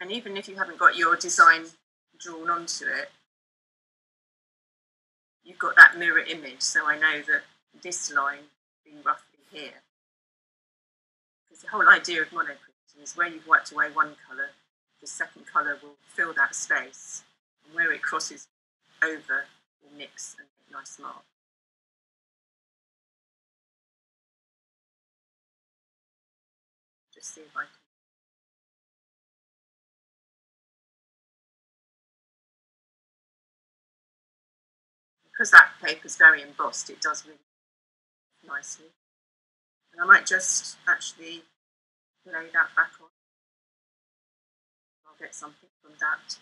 And even if you haven't got your design drawn onto it, you've got that mirror image. So I know that this line being roughly here. Because the whole idea of monoprinting is where you've wiped away one colour, the second colour will fill that space. And where it crosses over will mix and make a nice mark. Just see if I can. Because that paper's very embossed, it does really nicely. And I might just actually lay that back on. I'll get something from that.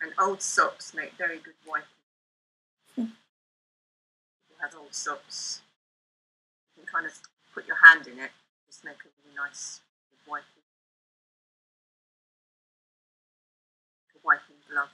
And old socks make very good wiping. Mm. If you have old socks, you can kind of put your hand in it, just make a really nice wiping. Wiping glove.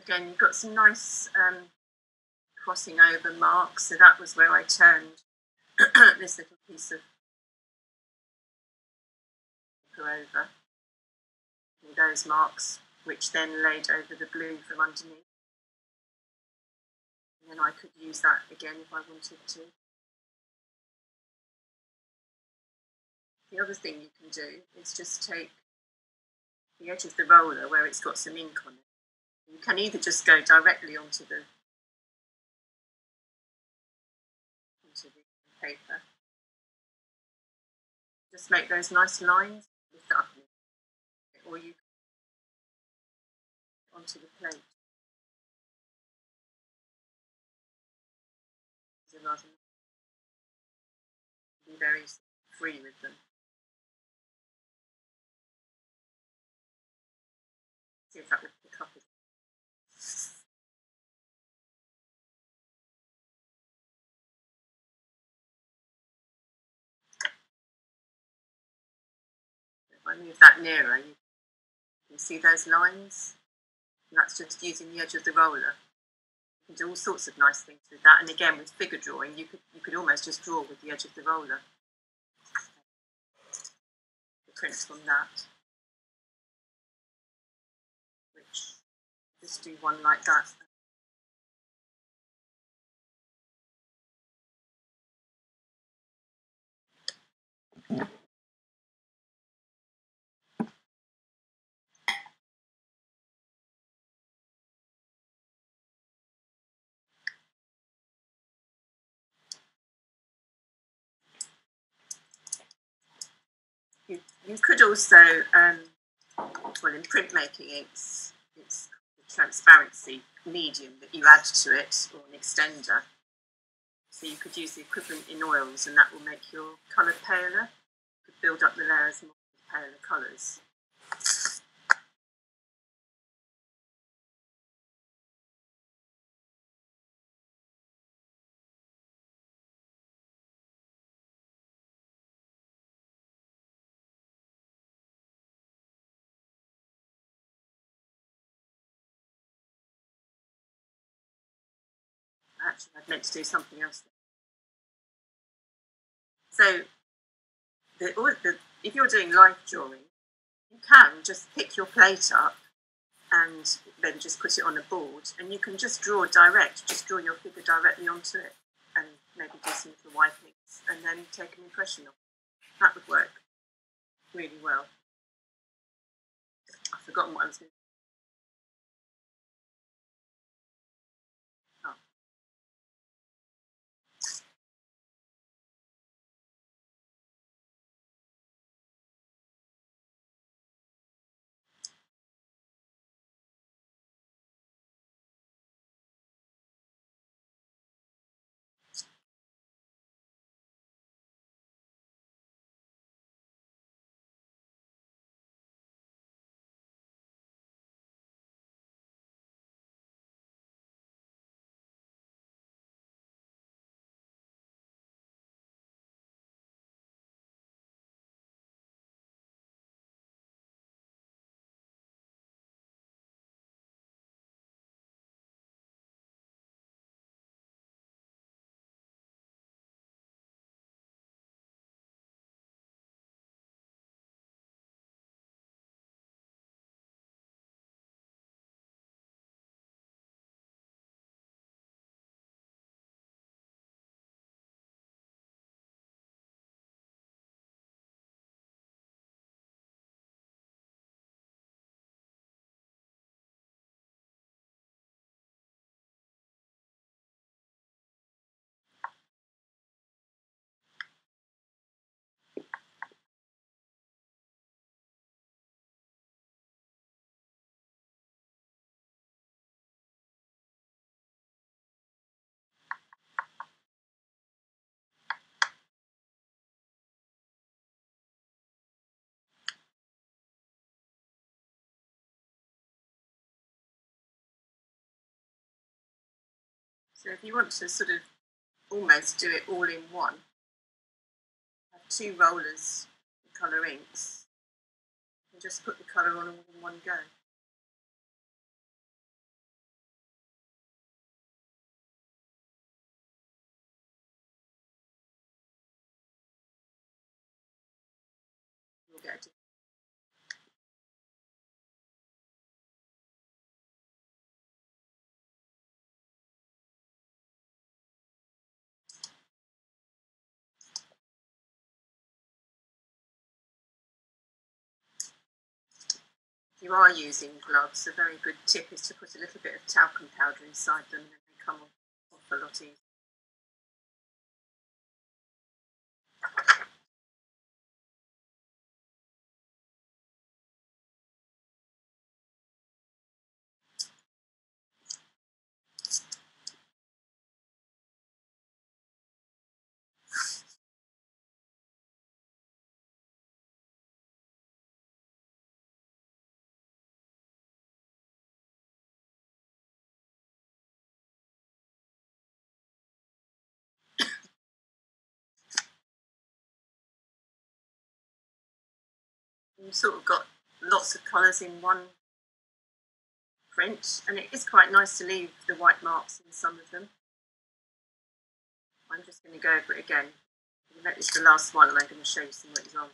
Again, you've got some nice um, crossing over marks. So that was where I turned this little piece of marker over, and those marks which then laid over the blue from underneath. And then I could use that again if I wanted to. The other thing you can do is just take the edge of the roller where it's got some ink on it. You can either just go directly onto the, onto the paper. Just make those nice lines with that, or you can onto the plate. Be very free with them. See if that would pick up. If I move that nearer, you can see those lines. And that's just using the edge of the roller. You can do all sorts of nice things with that, and again with figure drawing, you could you could almost just draw with the edge of the roller. The prints from that. Which just do one like that. Yeah. You, you could also, um, well, in printmaking, it's, it's the transparency medium that you add to it, or an extender. So you could use the equivalent in oils, and that will make your colour paler. You could build up the layers more with paler colours. Actually, I've meant to do something else. So, the, the, if you're doing life drawing, you can just pick your plate up and then just put it on a board, and you can just draw direct, just draw your figure directly onto it, and maybe do some little wipings, and then take an impression of it. That would work really well. I've forgotten what I was going to do. So if you want to sort of almost do it all in one, have two rollers with colour inks and just put the colour on all in one go. You'll get a different if you are using gloves, a very good tip is to put a little bit of talcum powder inside them and they come off a lot easier. You've sort of got lots of colours in one print, and it is quite nice to leave the white marks in some of them. I'm just going to go over it again. I'm going to make this the last one, and I'm going to show you some examples.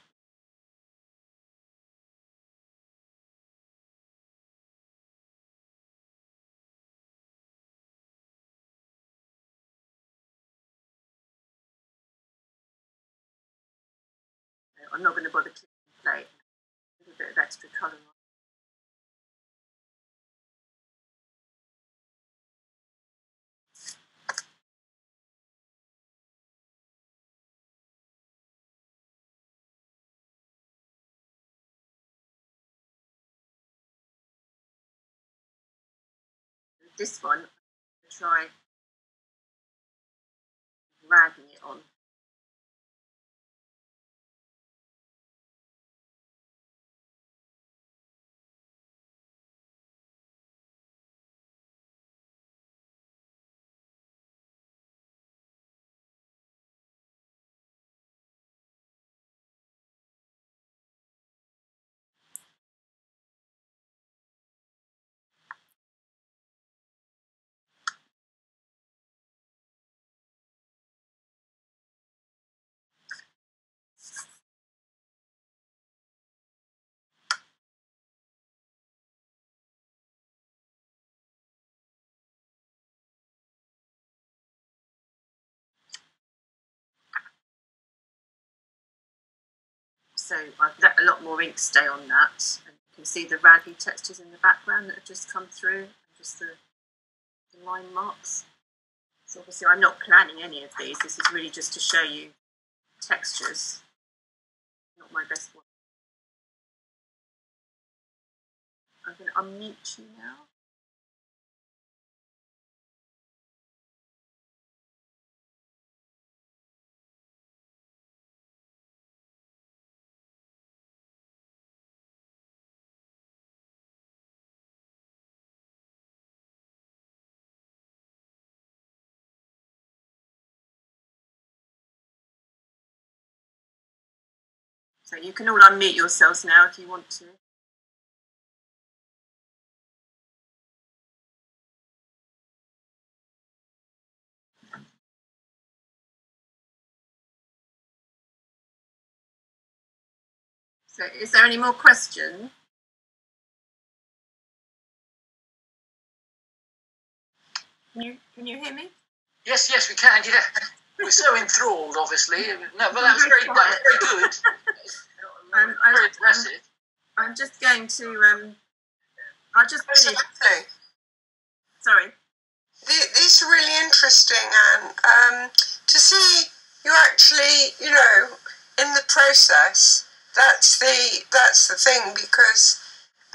I'm not going to bother clicking play. Bit of extra colour. This one, I'm going to try dragging it on. So I've let a lot more ink stay on that, and you can see the raggy textures in the background that have just come through, and just the, the line marks. So obviously I'm not planning any of these, this is really just to show you textures, not my best one. I'm going to unmute you now. So you can all unmute yourselves now if you want to. So is there any more questions? Can you, can you hear me? Yes, yes, we can, yeah. We're so enthralled, obviously. No, but that was very, that was very good. Um, I, very impressive. I'm, I'm just going to. Um, I just. Finish. Sorry. The, these are really interesting, Anne. Um, to see you actually, you know, in the process. That's the that's the thing, because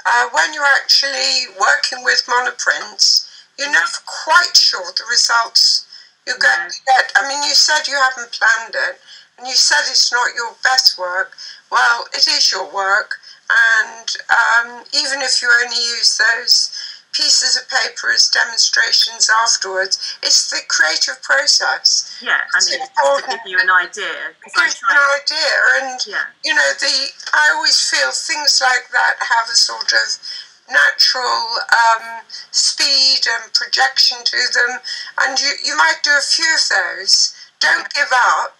uh, when you're actually working with monoprints, you're never quite sure the results. You get, get, I mean, you said you haven't planned it, and you said it's not your best work. Well, it is your work, and um, even if you only use those pieces of paper as demonstrations afterwards, it's the creative process. Yeah, I mean, it's important. It has to give you an idea. It gives you an idea, and, yeah. you know, the I always feel things like that have a sort of natural um, speed and projection to them, and you, you might do a few of those. Don't give up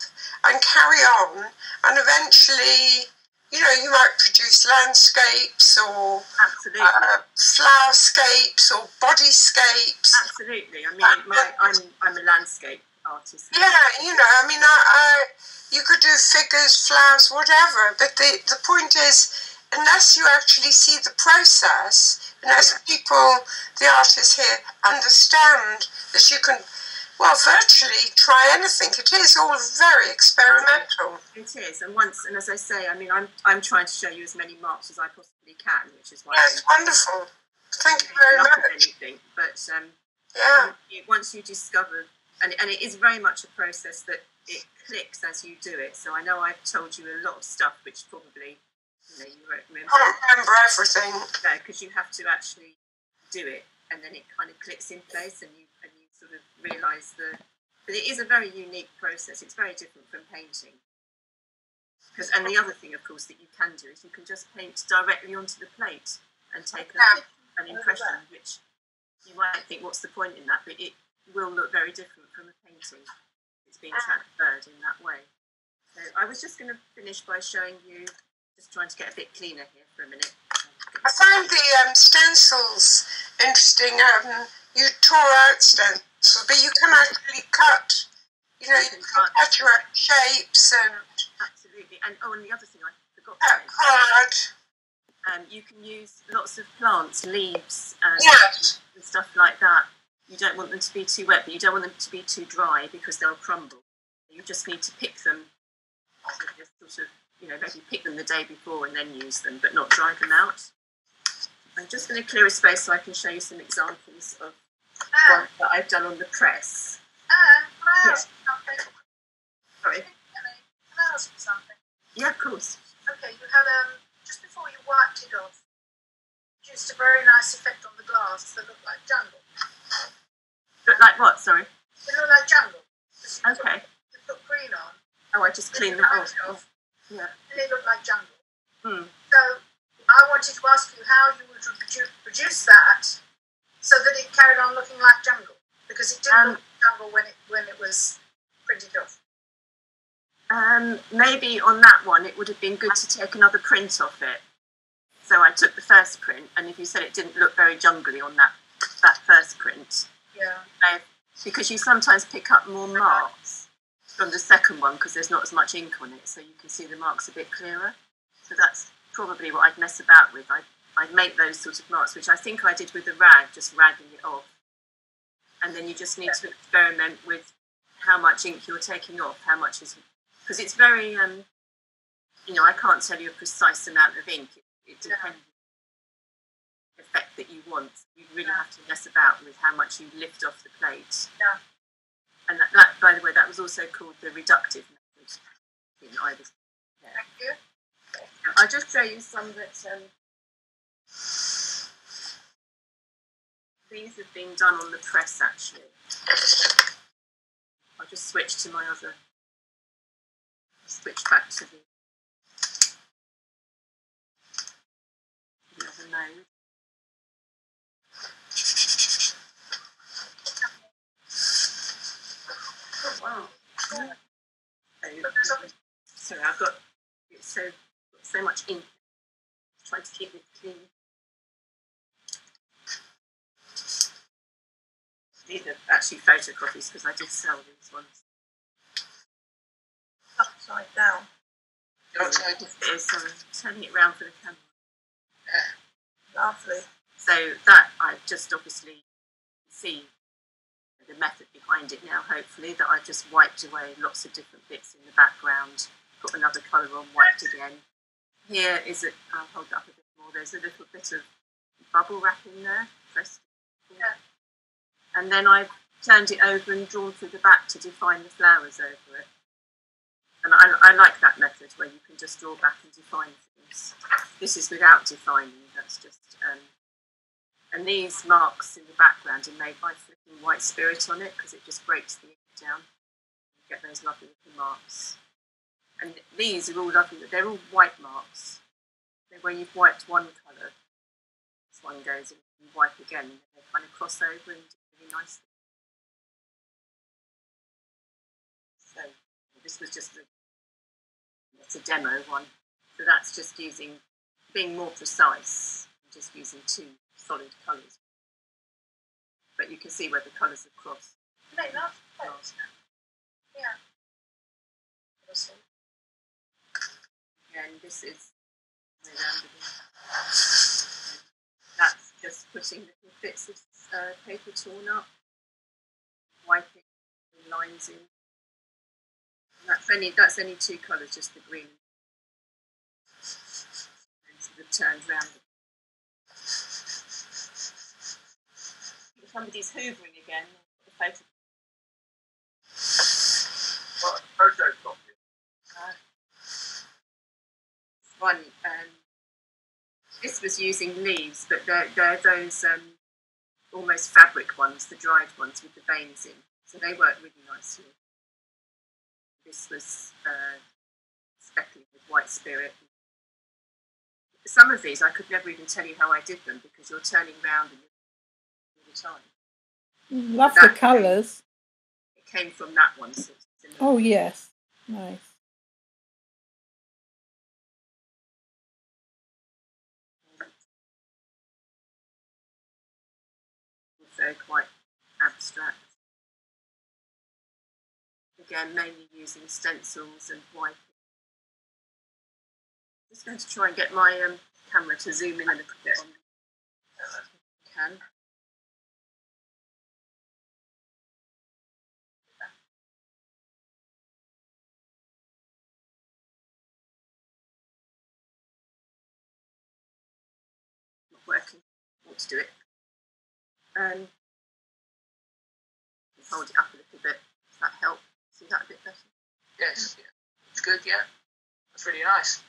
and carry on, and eventually, you know, you might produce landscapes or uh, flowerscapes or bodyscapes. Absolutely. I mean, my, I'm, I'm a landscape artist. Yeah, you know, I mean, I, I, you could do figures, flowers, whatever, but the, the point is, unless you actually see the process, unless yeah. people, the artists here, understand that you can, well, virtually try anything. It is all very experimental. It is, and once, and as I say, I mean, I'm I'm trying to show you as many marks as I possibly can, which is why. Yes, I'm wonderful. Thank you very much. Not anything, but um, yeah. Once you discover, and and it is very much a process that it clicks as you do it. So I know I've told you a lot of stuff, which probably. You know, you won't remember. I don't remember everything. No, because you have to actually do it, and then it kind of clicks in place, and you and you sort of realise the. But it is a very unique process. It's very different from painting. Because and the other thing, of course, that you can do is you can just paint directly onto the plate and take yeah. a, an impression, which you might think, what's the point in that? But it will look very different from a painting. It's being transferred in that way. So I was just going to finish by showing you. Just trying to get a bit cleaner here for a minute. I found the um, stencils interesting. Um, you tore out stencils, but you can actually cut. You know, you can cut your own shapes and absolutely. And oh, and the other thing I forgot. Uh, card. Um, you can use lots of plants, leaves, and, yes. and stuff like that. You don't want them to be too wet, but you don't want them to be too dry because they'll crumble. You just need to pick them. Just sort of. You know, maybe pick them the day before and then use them, but not dry them out. I'm just going to clear a space so I can show you some examples of uh, one that I've done on the press. Uh, can I ask yeah. something? Sorry? Can I ask something? Yeah, of course. Okay, you had, um, just before you wiped it off, produced a very nice effect on the glass that looked like jungle. Looked like what, sorry? It looked like jungle. Okay. You put green on. Oh, I just cleaned that off. off. Yeah. They look like jungle. Mm. So I wanted to ask you how you would produce that so that it carried on looking like jungle, because it didn't um, look like jungle when it when it was printed off. Um, maybe on that one it would have been good to take another print off it. So I took the first print, and if you said it didn't look very jungly on that that first print, yeah, you know, because you sometimes pick up more marks. From the second one, because there's not as much ink on it, so you can see the marks a bit clearer. So that's probably what I'd mess about with. I'd, I'd make those sorts of marks, which I think I did with a rag, just ragging it off. And then you just need yeah. to experiment with how much ink you're taking off, how much is... Because it's very, um, you know, I can't tell you a precise amount of ink. It, it depends on the effect that you want. You really yeah. have to mess about with how much you lift off the plate. Yeah. And that, that, by the way, that was also called the reductive method. In either. Yeah. Thank you. Now, I'll just show you some that... Um, these have been done on the press, actually. I'll just switch to my other... Switch back to the... The other node. Wow. Yeah. So, sorry, I've got it's so so much ink. Trying to keep it clean. These are actually photocopies because I did sell these ones. Upside down. Oh, it is, sorry, turning it round for the camera. Yeah. Lovely. So that I've just obviously seen. The method behind it now, hopefully, that I've just wiped away lots of different bits in the background, put another colour on, wiped again. Here is it, I'll hold it up a bit more, there's a little bit of bubble wrap in there, pressed. Yeah. And then I've turned it over and drawn through the back to define the flowers over it. And I, I like that method where you can just draw back and define things. This is without defining, that's just... Um, And these marks in the background are made by flicking white spirit on it because it just breaks the ink down. You get those lovely little marks. And these are all lovely, they're all white marks. They're where you've wiped one colour. This one goes and you wipe again. And they kind of cross over and do really nicely. So this was just a, it's a demo one. So that's just using, being more precise, just using two. Solid colours, but you can see where the colours have crossed. They love colours. Yeah. And this is And that's just putting little bits of uh, paper torn up, wiping the lines in. And that's only that's only two colours, just the green. And sort of turned round. Somebody's hoovering again. The photo. Well, photo copy. Uh, one. Um, this was using leaves, but they're they're those um, almost fabric ones, the dried ones with the veins in. So they work really nicely. This was uh, speckled with white spirit. Some of these I could never even tell you how I did them because you're turning round and. Time. Love that, the colours. It came from that one. So oh yes, nice. Also quite abstract. Again, mainly using stencils and wiping. I'm just going to try and get my um, camera to zoom in a little bit on. Can. Working, want to do it. Um, hold it up a little bit. Does that help? See that a bit better? Yes, yeah. It's good, yeah. That's really nice.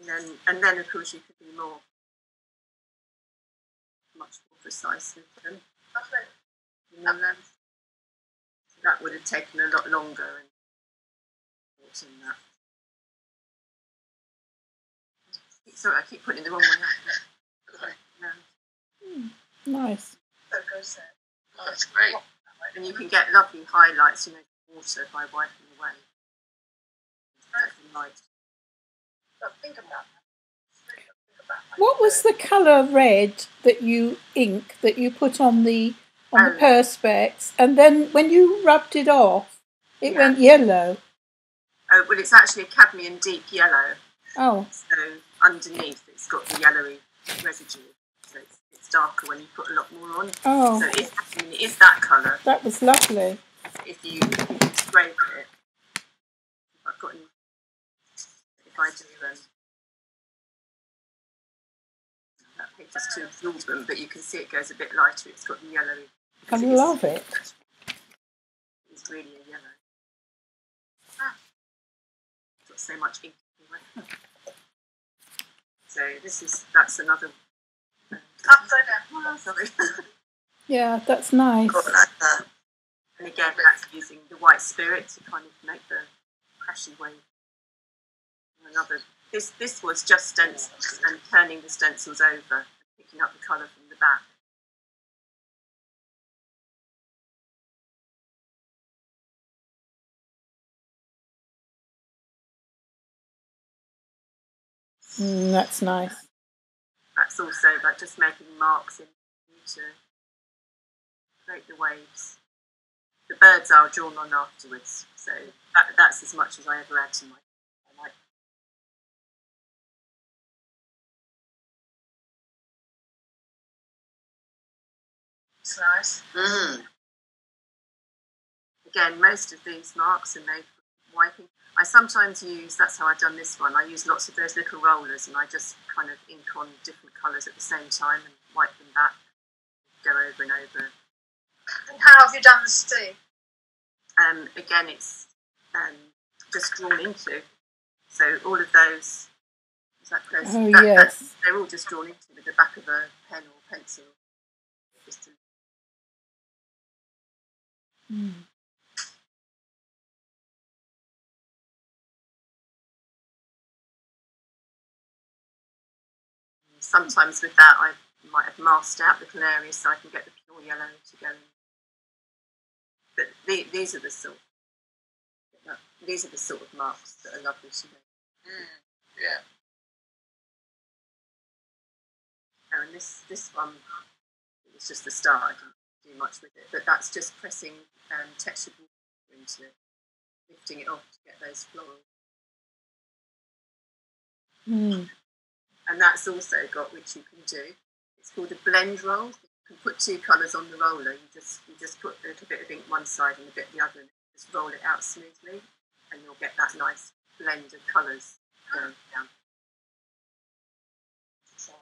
And then, and then of course, you could be more, much more precise with them. And then, um, so that would have taken a lot longer. And watching that. Sorry, I keep putting the wrong one out. um, mm, nice. Oh, that's great. And you can get lovely highlights, you know, water by wiping away. Right. What was the colour red that you ink that you put on the on um, the Perspex, and then when you rubbed it off, it yeah. went yellow? Oh, well, it's actually a cadmium deep yellow. Oh. So underneath it's got the yellowy residue. So it's, it's darker when you put a lot more on. Oh. So it, I mean, it is that colour. That was lovely. If you, if you spray with it. If I've got any, if I do um, that paper's too absorbent, but you can see it goes a bit lighter. It's got the yellowy. I love it. It's really a yellow. Ah. It's got so much ink. So this is that's another uh, upside down. Sorry. Yeah, that's nice. And again, that's using the white spirit to kind of make the crashy wave. And another. This this was just stencils and turning the stencils over, and picking up the colour from the back. Mm, that's nice. That's also about just making marks in to create the waves. The birds are drawn on afterwards, so that, that's as much as I ever add to my life. It's nice. Mm. Again, most of these marks are made from wiping. I sometimes use, that's how I've done this one, I use lots of those little rollers and I just kind of ink on different colours at the same time and wipe them back, go over and over. And how have you done this too? Um, again, it's um, just drawn into. So all of those, is that close? Oh, that, yes. They're all just drawn into with the back of a pen or pencil. Just to... mm. Sometimes with that, I might have masked out little areas so I can get the pure yellow to go in. But the, these are the sort. These are the sort of marks that are lovely to make. Mm, yeah. Oh, and this this one, it was just the start. I didn't do much with it, but that's just pressing um, textured water into it, lifting it off to get those florals. Mm. And that's also got, which you can do, it's called a blend roll. You can put two colours on the roller. You just you just put a little bit of ink one side and a bit the other, and just roll it out smoothly, and you'll get that nice blend of colours going down. So,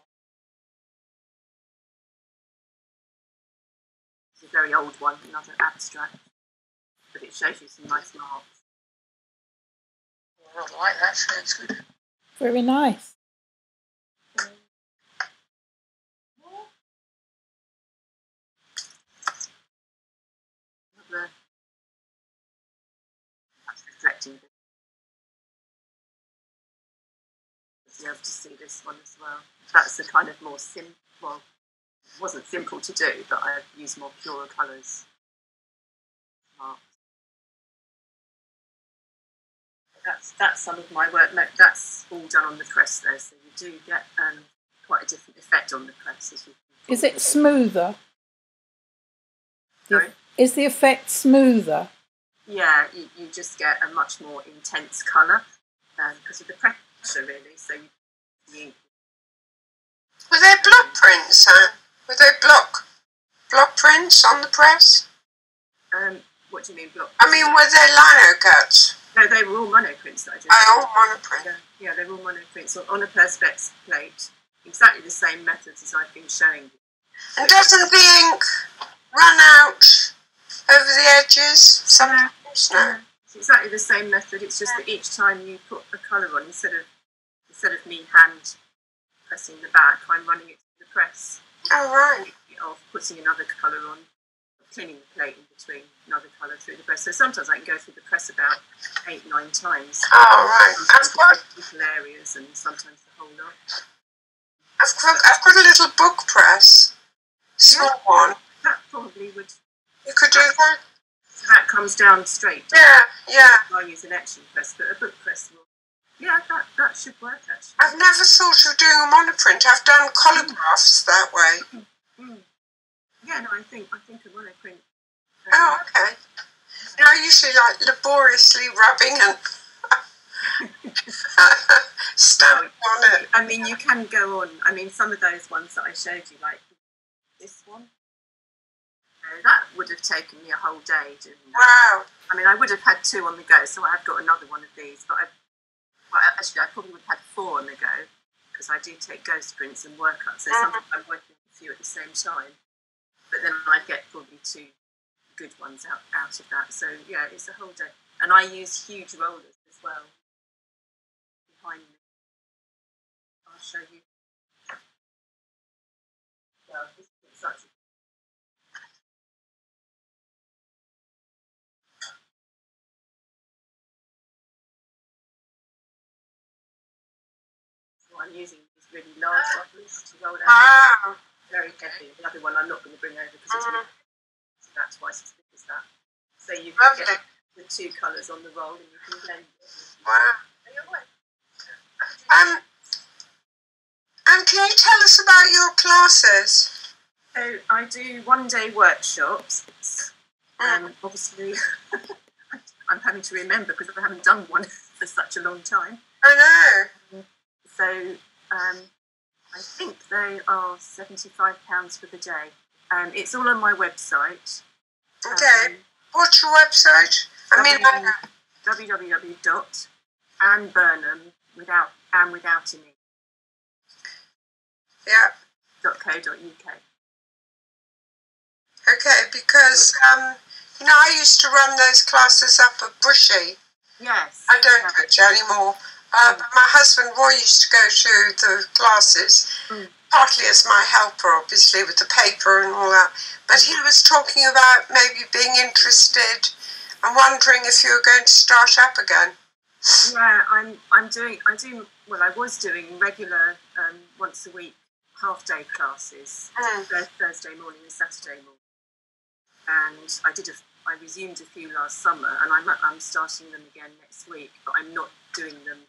it's a very old one, another abstract, but it shows you some nice marks. Well, I like that, so that's good. Very nice. That's reflecting. You'll be able to see this one as well. That's the kind of more simple, well, it wasn't simple to do, but I used more purer colours. Oh. That's that's some of my work. No, that's all done on the press though, so you do get um, quite a different effect on the press. As you can. Is it smoother? Sorry? Is the effect smoother? Yeah, you, you just get a much more intense colour um, because of the pressure, really. So you, you were there block prints? Huh? Were there block block prints on the press? Um, what do you mean block prints? I mean, were there lino cuts? No, they were all monoprints that I did. Oh, all monoprints. Yeah, yeah, they were all monoprints on, on a Perspex plate. Exactly the same methods as I've been showing you. And doesn't the ink run out over the edges sometimes? No. No. It's exactly the same method. It's just yeah. that each time you put a colour on, instead of instead of me hand pressing the back, I'm running it to the press. Oh, right. Of putting another colour on, cleaning the plate in between, another colour through the press. So sometimes I can go through the press about eight, nine times. Oh, right. I've got little areas and sometimes the whole lot. I've got, I've got a little book press, small yeah, one. That probably would... You could do that? So that comes down straight. Yeah, yeah. I use an etching press, but a book press will... Yeah, that, that should work, actually. I've never thought of doing a monoprint. I've done colographs mm. that way. Mm. Yeah, no, I think I think a monoprint. Um, oh, okay. No, I usually like laboriously rubbing and stamping on it. I mean, you can go on. I mean, some of those ones that I showed you, like this one, uh, that would have taken me a whole day doing that. Wow. I mean, I would have had two on the go, so I've got another one of these. But I, well, actually, I probably would have had four on the go because I do take ghost prints and workups. So mm-hmm. sometimes I'm working with a few at the same time. But then I get probably two good ones out, out of that. So, yeah, it's a whole day. And I use huge rollers as well behind me. I'll show you. Well, this is such a... So I'm using these really large rollers to roll out. Very heavy. The other one I'm not going to bring over because it's mm. so that's twice as thick as that. So you can Lovely. Get the two colours on the roll and you can blend it. Wow. Are you aware? Um, and can you tell us about your classes? So I do one day workshops. Mm. Um, obviously, I'm having to remember because I haven't done one for such a long time. I know. So, um, I think they are seventy-five pounds for the day. Um, it's all on my website. Okay. Um, What's your website? I mean, w w w dot anne burnham without and without an e. Yeah. dot co dot u k. Okay, because um, you know, I used to run those classes up at Bushy. Yes. I don't yeah. coach anymore. Uh, but my husband Roy used to go to the classes, mm. partly as my helper, obviously, with the paper and all that. But he was talking about maybe being interested and wondering if you were going to start up again. Yeah, I'm. I'm doing. I do. Well, I was doing regular um, once a week half day classes, mm. both Thursday morning and Saturday morning. And I did a. I resumed a few last summer, and I'm. I'm starting them again next week. But I'm not doing them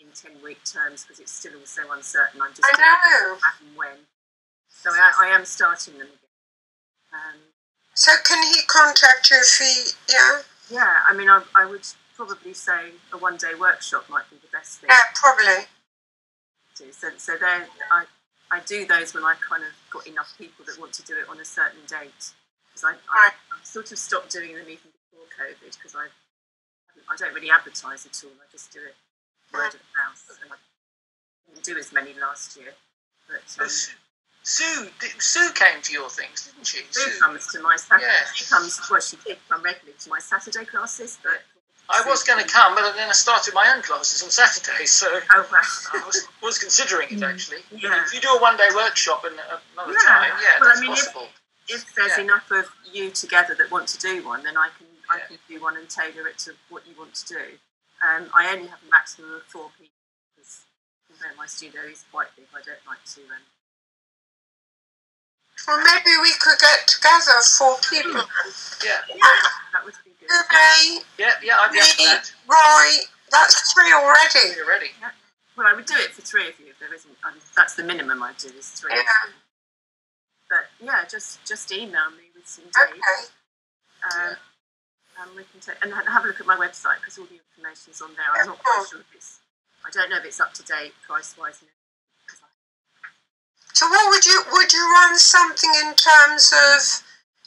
in ten-week terms because it's still all so uncertain. I'm just doing and when. So I, I am starting them again. Um, so can he contact you if he, yeah? Yeah, I mean, I, I would probably say a one-day workshop might be the best thing. Yeah, probably. do. So, so there, I, I do those when I've kind of got enough people that want to do it on a certain date. Because I, I, I sort of stopped doing them even before COVID, because I, I don't really advertise at all. I just do it word of mouth. And I didn't do as many last year. But, um, Sue, Sue came to your things, didn't she? Sue, Sue comes to my Saturday. Yeah. She comes. Well, she did come regularly to my Saturday classes, but I Sue was going to come, but then I started my own classes on Saturday, so oh, wow. I was, was considering it actually. Yeah. If you do a one-day workshop and another yeah. time, yeah, well, that's I mean, possible. If, if there's yeah. enough of you together that want to do one, then I can I yeah. can do one and tailor it to what you want to do. Um, I only have a maximum of four people because although my studio is quite big, I don't like to. Um, Well, maybe we could get together four people. Yeah. Yeah. That would be good. Today, yeah, yeah, I'd be me, that. Roy, that's three already. You're ready. Yeah. Well, I would do it for three of you if there isn't. I mean, that's the minimum I do is three. Yeah. But yeah, just just email me with some dates. Okay. Um, yeah. And we can take and have a look at my website because all the information's on there. I'm yeah. not quite sure if it's. I don't know if it's up to date price wise. So what would you, would you run something in terms of,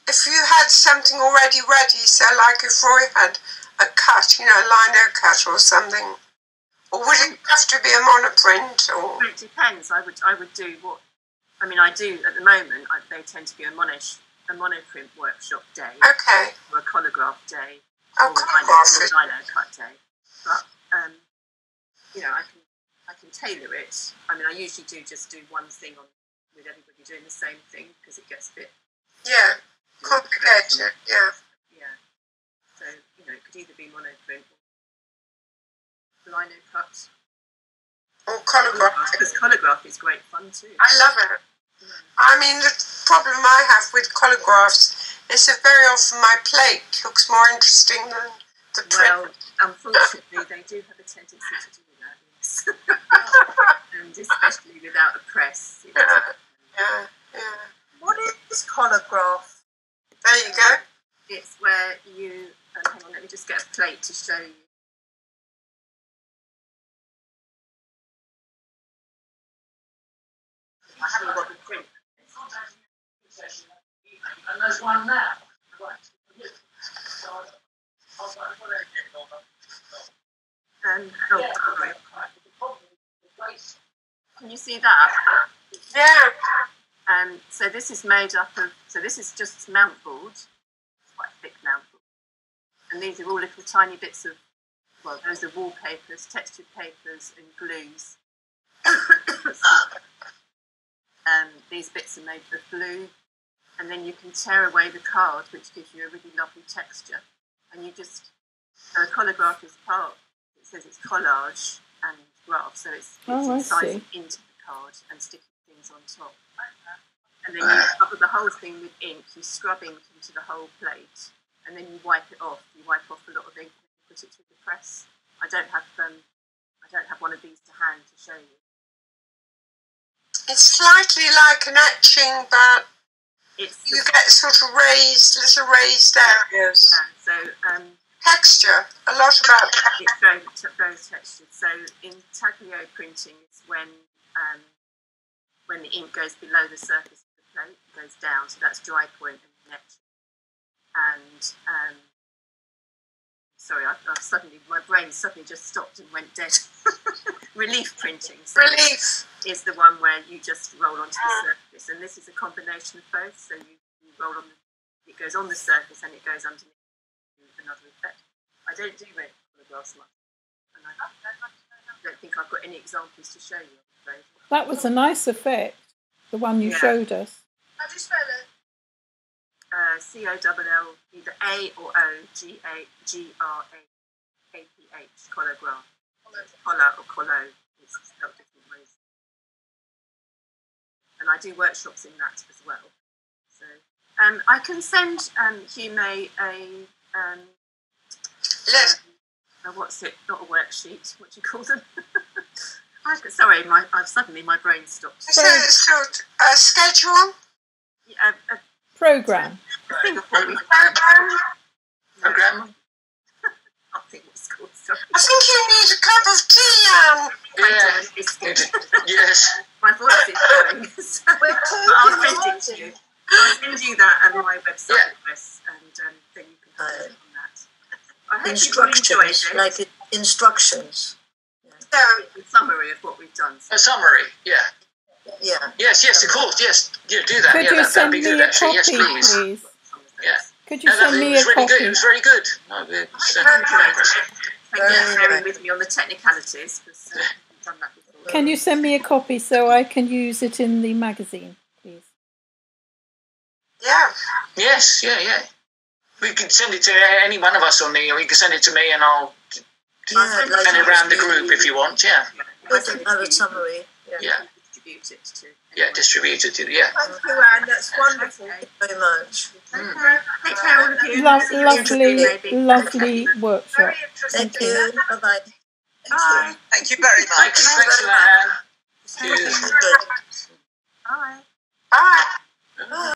if you had something already ready, so like if Roy had a cut, you know, a lino cut or something, or would it have to be a monoprint? Or? It depends. I would, I would do what, I mean, I do at the moment, I, they tend to be a, monish, a monoprint workshop day. Okay. Or a collagraph day. Oh, or a lino cut day. But, um, you know, I can, I can tailor it. I mean, I usually do just do one thing on with everybody doing the same thing because it gets a bit yeah complicated. Yeah, yeah. So you know, it could either be monoprint, or lino cut, or collagraph. Because collagraph is great fun too. I love it. Yeah. I mean, the problem I have with collagraphs is that very often my plate looks more interesting than the print. Well, unfortunately, they do have a tendency to do. And especially without a press. Yeah, yeah, yeah. What is collagraph? There you go. It's where you. Um, hang on, let me just get a plate to show you. I haven't got the print. And there's one now. Um, oh, yeah. Can you see that? Yeah. Um, so this is made up of, so this is just mount board, quite a thick mount board. And these are all little tiny bits of, well, those are wallpapers, textured papers and glues. um, these bits are made of glue. And then you can tear away the card, which gives you a really lovely texture. And you just, so a collagraph is part, it says it's collage and graph, so it's, oh, it's sizing into the card and sticking things on top. And then you cover the whole thing with ink, you scrub ink into the whole plate, and then you wipe it off. You wipe off a lot of ink and put it through the press. I don't have um, I don't have one of these to hand to show you. It's slightly like an etching, but it's you get sort of raised, little raised areas. Yeah, so um, texture, a lot about that. It's very, very textured. So in taglio printing, it's when um, when the ink goes below the surface of the plate, it goes down. So that's dry point and net. And um, sorry, I've, I've suddenly my brain suddenly just stopped and went dead. Relief printing. So relief is the one where you just roll onto the surface, and this is a combination of both. So you, you roll on, the, it goes on the surface and it goes underneath. Another effect. I don't do red collagraphs much, and I don't think I've got any examples to show you. I'm afraid. That was a nice effect, the one you yeah. showed us. How do you spell it? Uh, C O double L, either A or O, G A G R A A P H, collagraph. Collar or collo, it's spelled different ways. And I do workshops in that as well. So um, I can send um, Hugh May a. Um, um, what's it? Not a worksheet. What do you call them? Sorry, my I've suddenly my brain stopped. So, so a schedule, yeah, a, a program. I think program. Program. I think what's called. Sorry. I think you need a cup of tea, Anne. Um. Yeah. Yes. My voice is going. So I'll send it to you. I'll send you that and my website yeah. address, and um, then you can put it on that. I hope instructions, you've enjoyed like it. Instructions. Yeah. So, a summary of what we've done. So. A summary, yeah. Yeah. Yes, yes, of course, yes. Yeah, do that. Could yeah, you that, send that'd be good, me a actually. Copy, yes, please. please. Yeah. Could you no, send me a really copy? Good. It was very good. No, it was, uh, Thank you for sharing with me on the technicalities. Because, uh, we've done that before. Can you send me a copy so I can use it in the magazine, please? Yeah. Yes, yeah, yeah. We can send it to any one of us on me, or you can send it to me and I'll yeah, send like it around the group if you want, yeah. With another summary. Yeah. yeah. Distribute it to Yeah, distribute it to yeah. Thank you, Anne, that's wonderful. Okay. Thank you very much. Mm. Take care of you. Lo lovely, lovely workshop. Thank you. Bye bye. Bye. Thank you very much. Thanks, Anne. Bye. Bye. Bye.